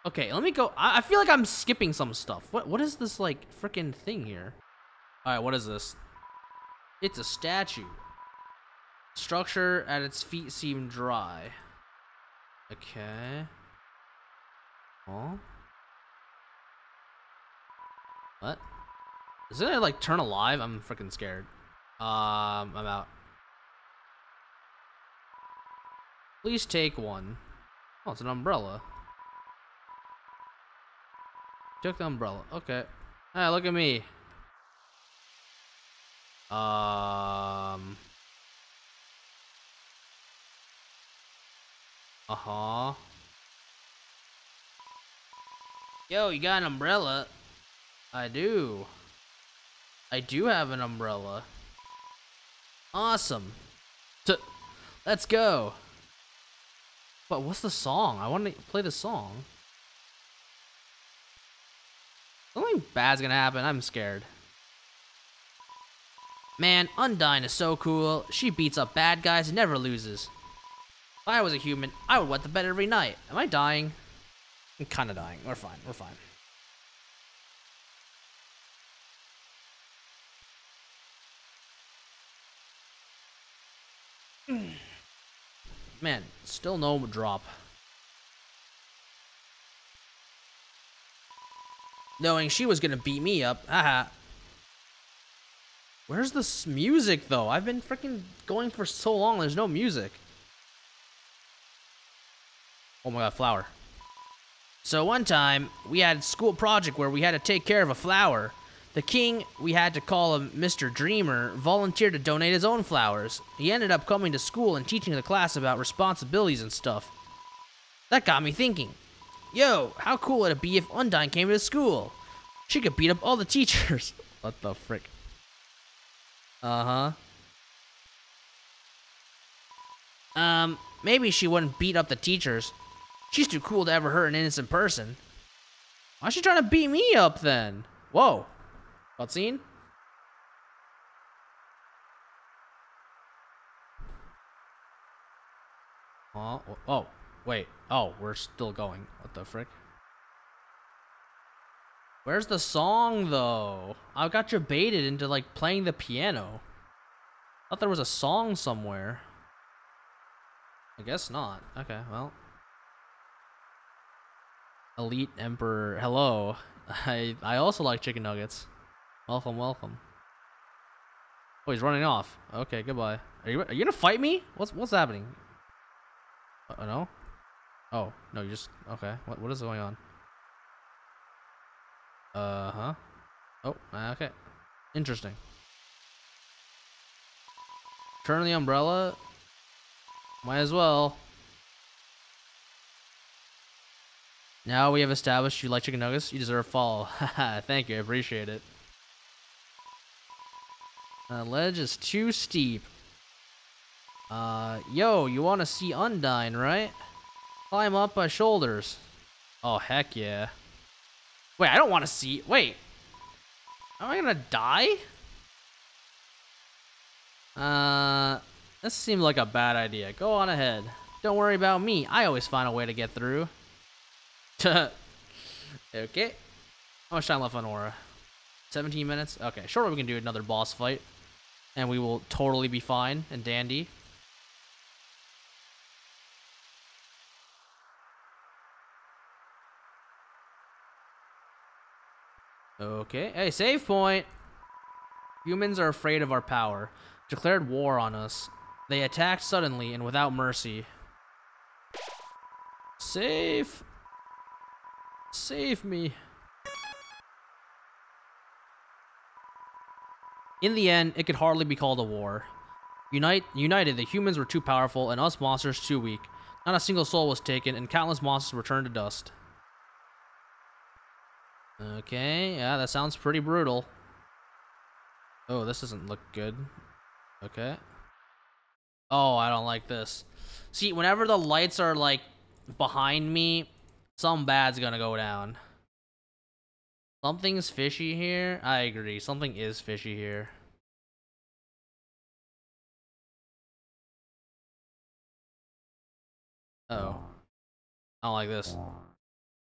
Okay, let me go. I feel like I'm skipping some stuff. What is this, like, freaking thing here? Alright, what is this? It's a statue. Structure at its feet seemed dry. Okay. Huh? What? Doesn't it, like, turn alive? I'm freaking scared. I'm out. Please take one. Oh, it's an umbrella. Took the umbrella. Okay. Hey, look at me. Yo, you got an umbrella? I do. I do have an umbrella. Awesome. Let's go. But what's the song? I want to play the song. Something bad's gonna happen. I'm scared. Man, Undyne is so cool. She beats up bad guys and never loses. If I was a human, I would wet the bed every night. Am I dying? I'm kind of dying. We're fine. We're fine. Man, still no drop. Knowing she was gonna beat me up. Haha. Where's this music, though? I've been freaking going for so long, there's no music. Oh my god, flower. So one time, we had a school project where we had to take care of a flower. The king, we had to call him Mr. Dreamer, volunteered to donate his own flowers. He ended up coming to school and teaching the class about responsibilities and stuff. That got me thinking. Yo, how cool would it be if Undyne came to school? She could beat up all the teachers. What the frick? Maybe she wouldn't beat up the teachers. She's too cool to ever hurt an innocent person. Why's she trying to beat me up then? Whoa. Cutscene? Oh, wait. Oh, we're still going. What the frick? Where's the song, though? I got you baited into, like, playing the piano. Thought there was a song somewhere. I guess not. Okay, well. Elite Emperor. Hello. I also like chicken nuggets. Welcome, welcome. Oh, he's running off. Okay, goodbye. Are you gonna fight me? What's happening? No? Oh, no, you just... Okay, what is going on? Oh, okay. Interesting. Turn the umbrella. Might as well. Now we have established you like chicken nuggets, you deserve a follow. Haha, thank you, I appreciate it. The ledge is too steep. Yo, you want to see Undyne, right? Climb up my shoulders. Oh, heck yeah. Wait, I don't want to see... Wait. Am I gonna die? This seemed like a bad idea. Go on ahead. Don't worry about me. I always find a way to get through. Okay. How much time left on Aura? 17 minutes? Okay, surely we can do another boss fight. And we will totally be fine and dandy. Okay. Hey, save point! Humans are afraid of our power. Declared war on us. They attacked suddenly and without mercy. Save! Save me. In the end, it could hardly be called a war. United, the humans were too powerful and us monsters too weak. Not a single soul was taken, and countless monsters returned to dust. Okay, yeah, that sounds pretty brutal. Oh, this doesn't look good. Okay. Oh, I don't like this. See, whenever the lights are, like, behind me, something bad's gonna go down. Something's fishy here. I agree. Something is fishy here. Uh-oh. I don't like this.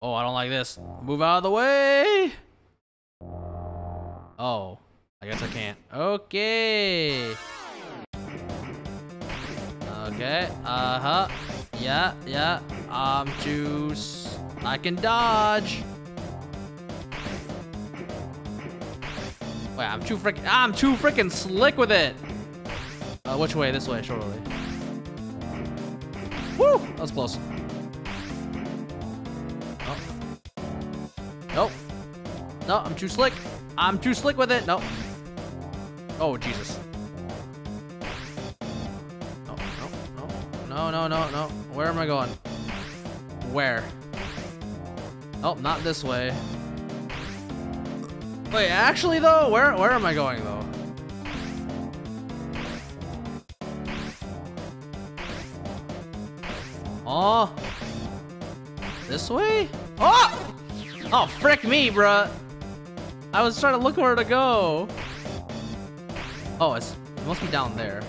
Oh, I don't like this. Move out of the way! Oh. I guess I can't. Okay! Okay. Uh-huh. Yeah, yeah. I'm too... I can dodge! Wait, I'm too freaking slick with it. Which way? This way, surely. Woo! That was close. Oh. Nope. No, I'm too slick. I'm too slick with it. Nope. Oh Jesus. No, no, no, no, no, no, no. Where am I going? Where? Oh, not this way. Wait, actually though, where am I going though? Oh, this way? Oh! Oh, frick me, bruh. I was trying to look where to go. Oh, it must be down there.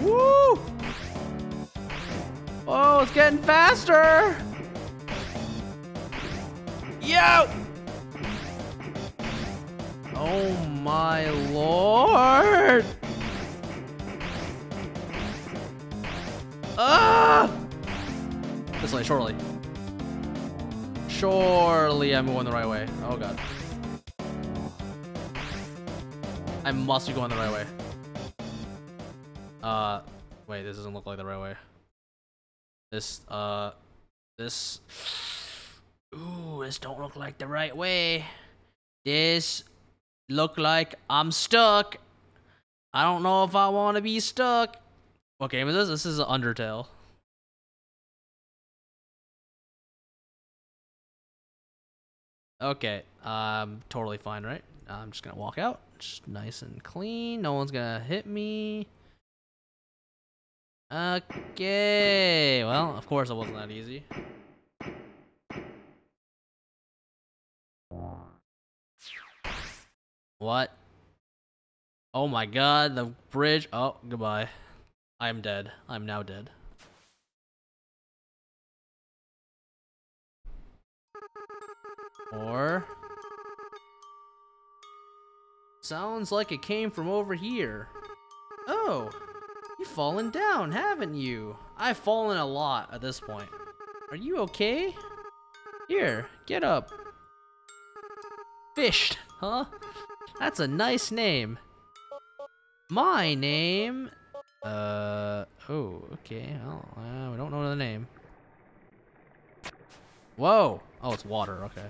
Woo! Oh, it's getting faster! Yo! Oh my lord! Ah! This way, surely. Surely I'm going the right way. Oh god. I must be going the right way. Wait, this doesn't look like the right way. This. Ooh, this don't look like the right way. This look like I'm stuck. I don't know if I want to be stuck. What game is this? This is Undertale. Okay, totally fine, right? I'm just gonna walk out, just nice and clean. No one's gonna hit me. Okay, well, of course it wasn't that easy. What? Oh my god, the bridge. Oh, goodbye. I'm dead. I'm now dead. Or... sounds like it came from over here. Oh! You've fallen down, haven't you? I've fallen a lot at this point. Are you okay? Here, get up. Fished, huh? That's a nice name. My name... oh, okay. Well, we don't know the name. Whoa! Oh, it's water, okay.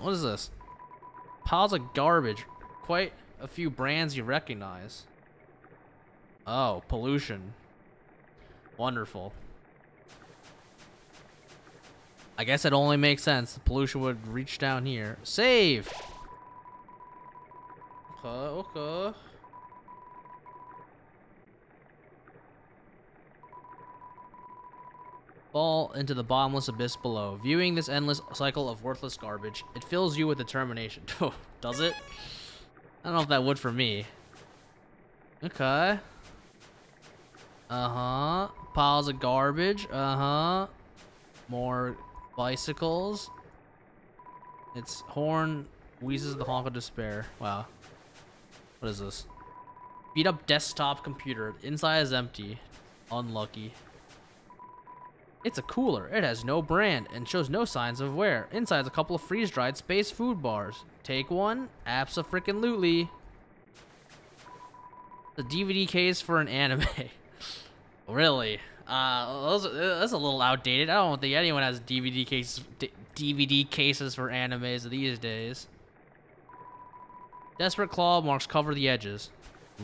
What is this? Piles of garbage. Quite a few brands you recognize. Oh, pollution. Wonderful. I guess it only makes sense. The pollution would reach down here. Save! Okay, okay. Fall into the bottomless abyss below. Viewing this endless cycle of worthless garbage, it fills you with determination. Does it? I don't know if that would for me. Okay. Uh-huh. Piles of garbage. Uh-huh. More bicycles. Its horn wheezes the honk of despair. Wow. What is this? Beat up desktop computer. Inside is empty. Unlucky. It's a cooler. It has no brand and shows no signs of wear. Inside's a couple of freeze-dried space food bars. Take one, abso-freaking-lutely. The DVD case for an anime. Really? That's a little outdated. I don't think anyone has DVD cases for animes these days. Desperate claw marks cover the edges.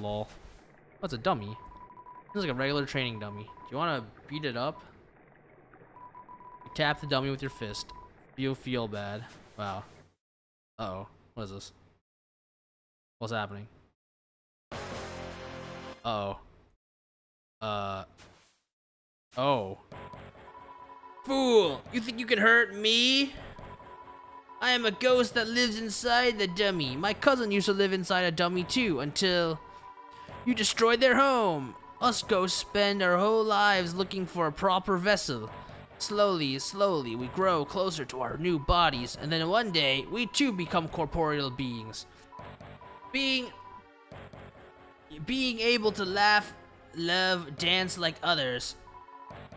Lol. Oh, it's a dummy. It's like a regular training dummy. Do you want to beat it up? You tap the dummy with your fist. You'll feel bad. Wow. Uh-oh. What is this? What's happening? Uh-oh. Oh. Fool! You think you can hurt me? I am a ghost that lives inside the dummy. My cousin used to live inside a dummy too, until you destroyed their home. Us ghosts spend our whole lives looking for a proper vessel. Slowly, slowly, we grow closer to our new bodies, and then one day, we too become corporeal beings. Being able to laugh, love, dance like others.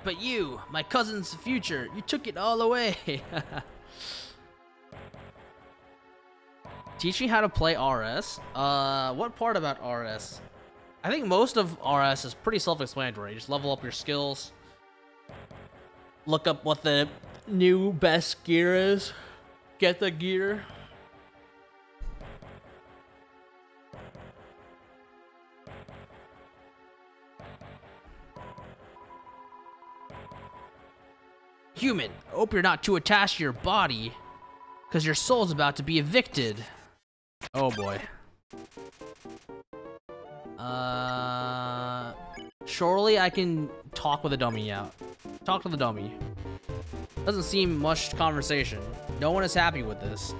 But you, my cousin's future, you took it all away. Teach me how to play RS? What part about RS? I think most of RS is pretty self-explanatory. You just level up your skills. Look up what the new best gear is. Get the gear. Human, I hope you're not too attached to your body, because your soul's about to be evicted. Oh boy. Surely I can talk with a dummy out. Talk to the dummy. Doesn't seem much conversation. No one is happy with this.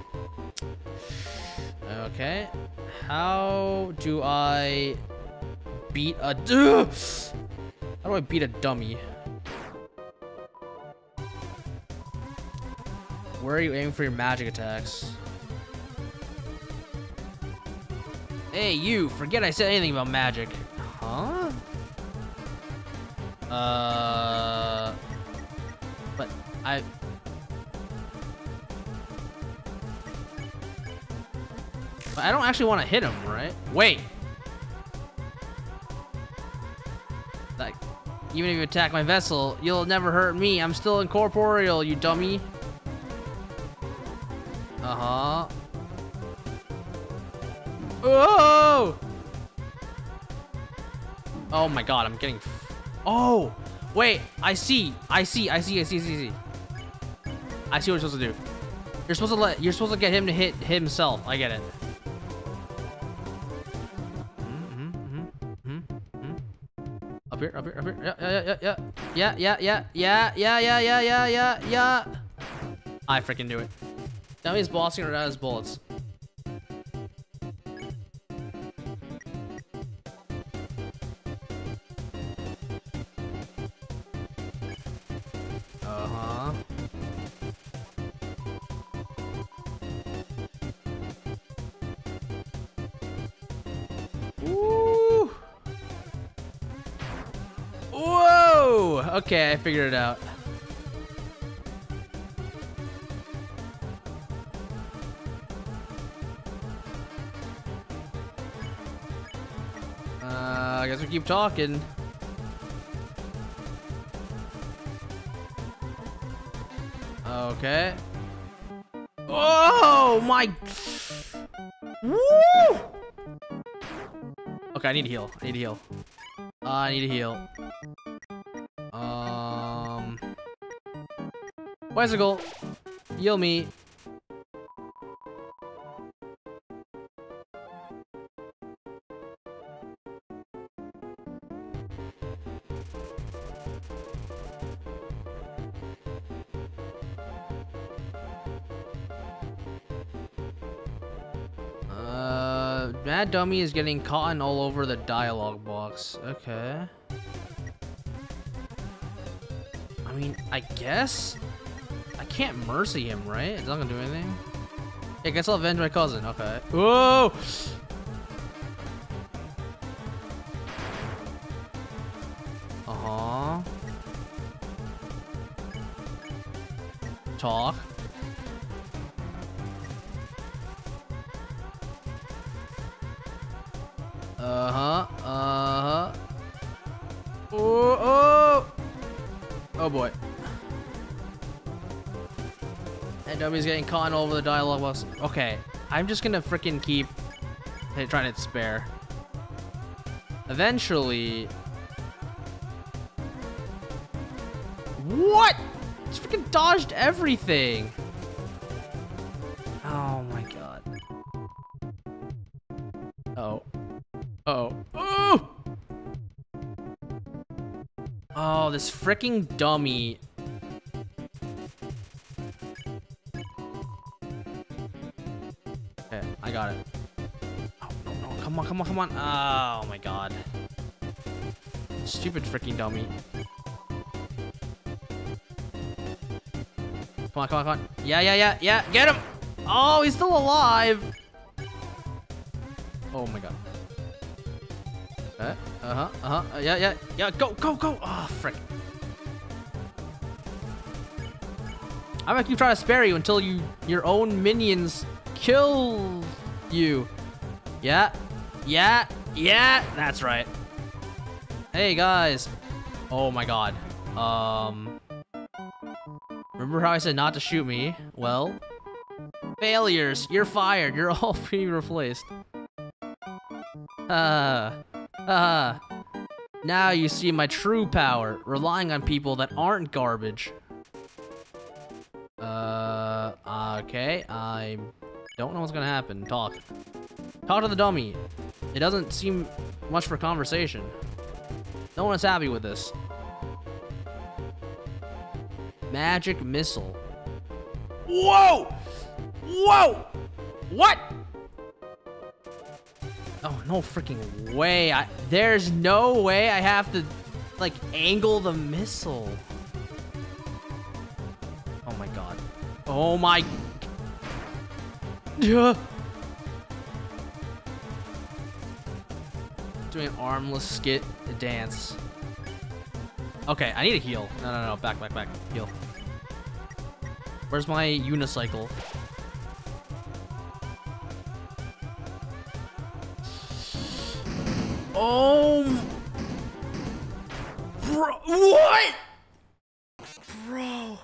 Okay. How do I beat a... How do I beat a dummy? Where are you aiming for your magic attacks? Hey, you! Forget I said anything about magic. Huh? But I... But I don't actually want to hit him, right? Wait! Like, even if you attack my vessel, you'll never hurt me. I'm still incorporeal, you dummy. Uh-huh. Oh! Oh my god, I'm getting... Oh! Wait, I see. I see what you're supposed to do. You're supposed to get him to hit himself. I get it. Up here. Yeah. I freaking do it. Now he's bossing around his bullets. Uh-huh. Ooh. Whoa! Okay, I figured it out. I guess we keep talking. Okay. Oh my! Woo! Okay, I need to heal. I need to heal. Bicycle, heal me. Mad Dummy is getting cotton all over the dialogue box. Okay. I mean, I guess? I can't mercy him, right? It's not gonna do anything. Yeah, I guess I'll avenge my cousin. Okay. Whoa! Uh-huh. Talk. Oh boy. And W's getting caught all over the dialogue box. Okay, I'm just gonna freaking keep trying to spare. Eventually. What? Just freaking dodged everything. Oh my god. Uh-oh. Uh-oh. Oh! Oh, this freaking dummy. Okay, I got it. Oh, no, no, come on, come on, come on. Oh my god. Stupid freaking dummy. Come on, come on, come on. Yeah, yeah, yeah, yeah. Get him! Oh, he's still alive. Oh my god. Uh-huh, uh-huh. Yeah, yeah, yeah. Go, go, go. Oh, frick. I'm gonna keep trying to spare you until you your own minions kill you. Yeah, yeah, yeah. That's right. Hey guys. Oh my god. Remember how I said not to shoot me? Well, failures. You're fired. You're all being replaced. Now you see my true power, relying on people that aren't garbage. Okay, I don't know what's gonna happen. Talk. Talk to the dummy. It doesn't seem much for conversation. No one is happy with this. Magic missile. Whoa! Whoa! What? Oh, no freaking way. There's no way I have to, like, angle the missile. Oh, my God. Oh, my... Doing an armless skit dance. Okay, I need a heal. No, no, no. Back, back, back. Heal. Where's my unicycle? Oh, bro, what? Bro,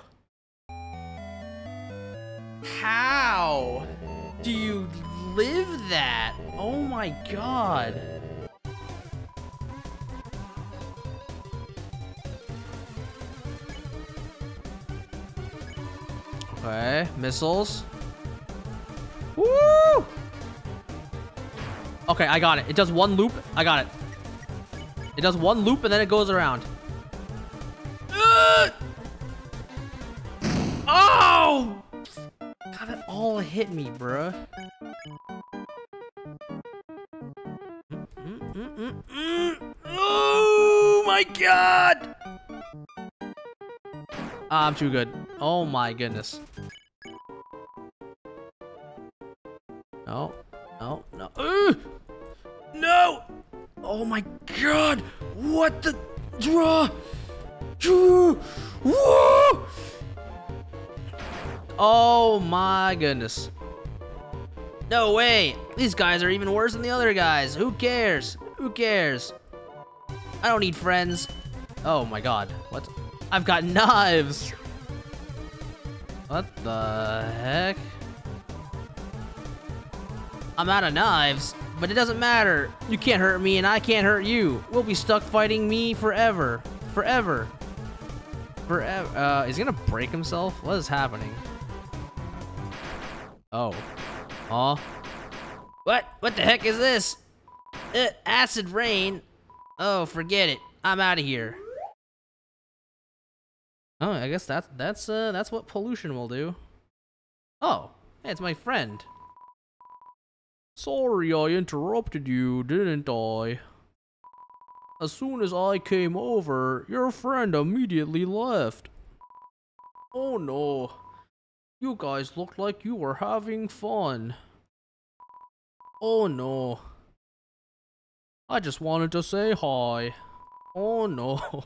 how do you live that? Oh my god. Okay, missiles. Woo! Okay, I got it. It does one loop. I got it. It does one loop and then it goes around. Oh! God, it all hit me, bruh. Oh my god! I'm too good. Oh my goodness. No. No. No. No! Oh my god! What the? Whoa! Oh my goodness. No way! These guys are even worse than the other guys. Who cares? Who cares? I don't need friends. Oh my god. What? I've got knives! What the heck? I'm out of knives. But it doesn't matter. You can't hurt me and I can't hurt you. We'll be stuck fighting me forever. Forever. Forever. Is he gonna break himself? What is happening? Oh. Aw. What? What the heck is this? Acid rain? Oh, forget it. I'm out of here. Oh, I guess that's what pollution will do. Oh. Hey, it's my friend. Sorry, I interrupted you, didn't I? As soon as I came over, your friend immediately left. Oh no. You guys looked like you were having fun. Oh no. I just wanted to say hi. Oh no.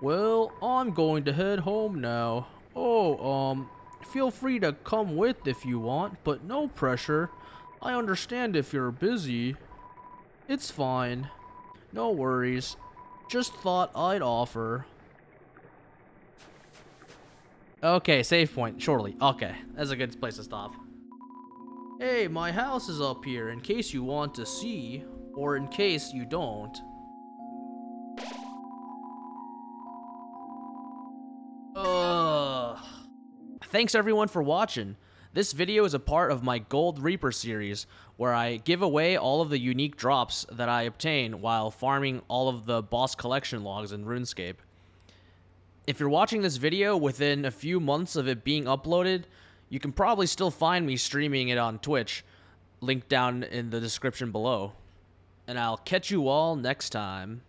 Well, I'm going to head home now. Oh, feel free to come with if you want, but no pressure. I understand if you're busy. It's fine. No worries. Just thought I'd offer. Okay, save point, surely. Okay, that's a good place to stop. Hey, my house is up here in case you want to see, or in case you don't. Thanks everyone for watching. This video is a part of my Gold Reaper series, where I give away all of the unique drops that I obtain while farming all of the boss collection logs in RuneScape. If you're watching this video within a few months of it being uploaded, you can probably still find me streaming it on Twitch, linked down in the description below. And I'll catch you all next time.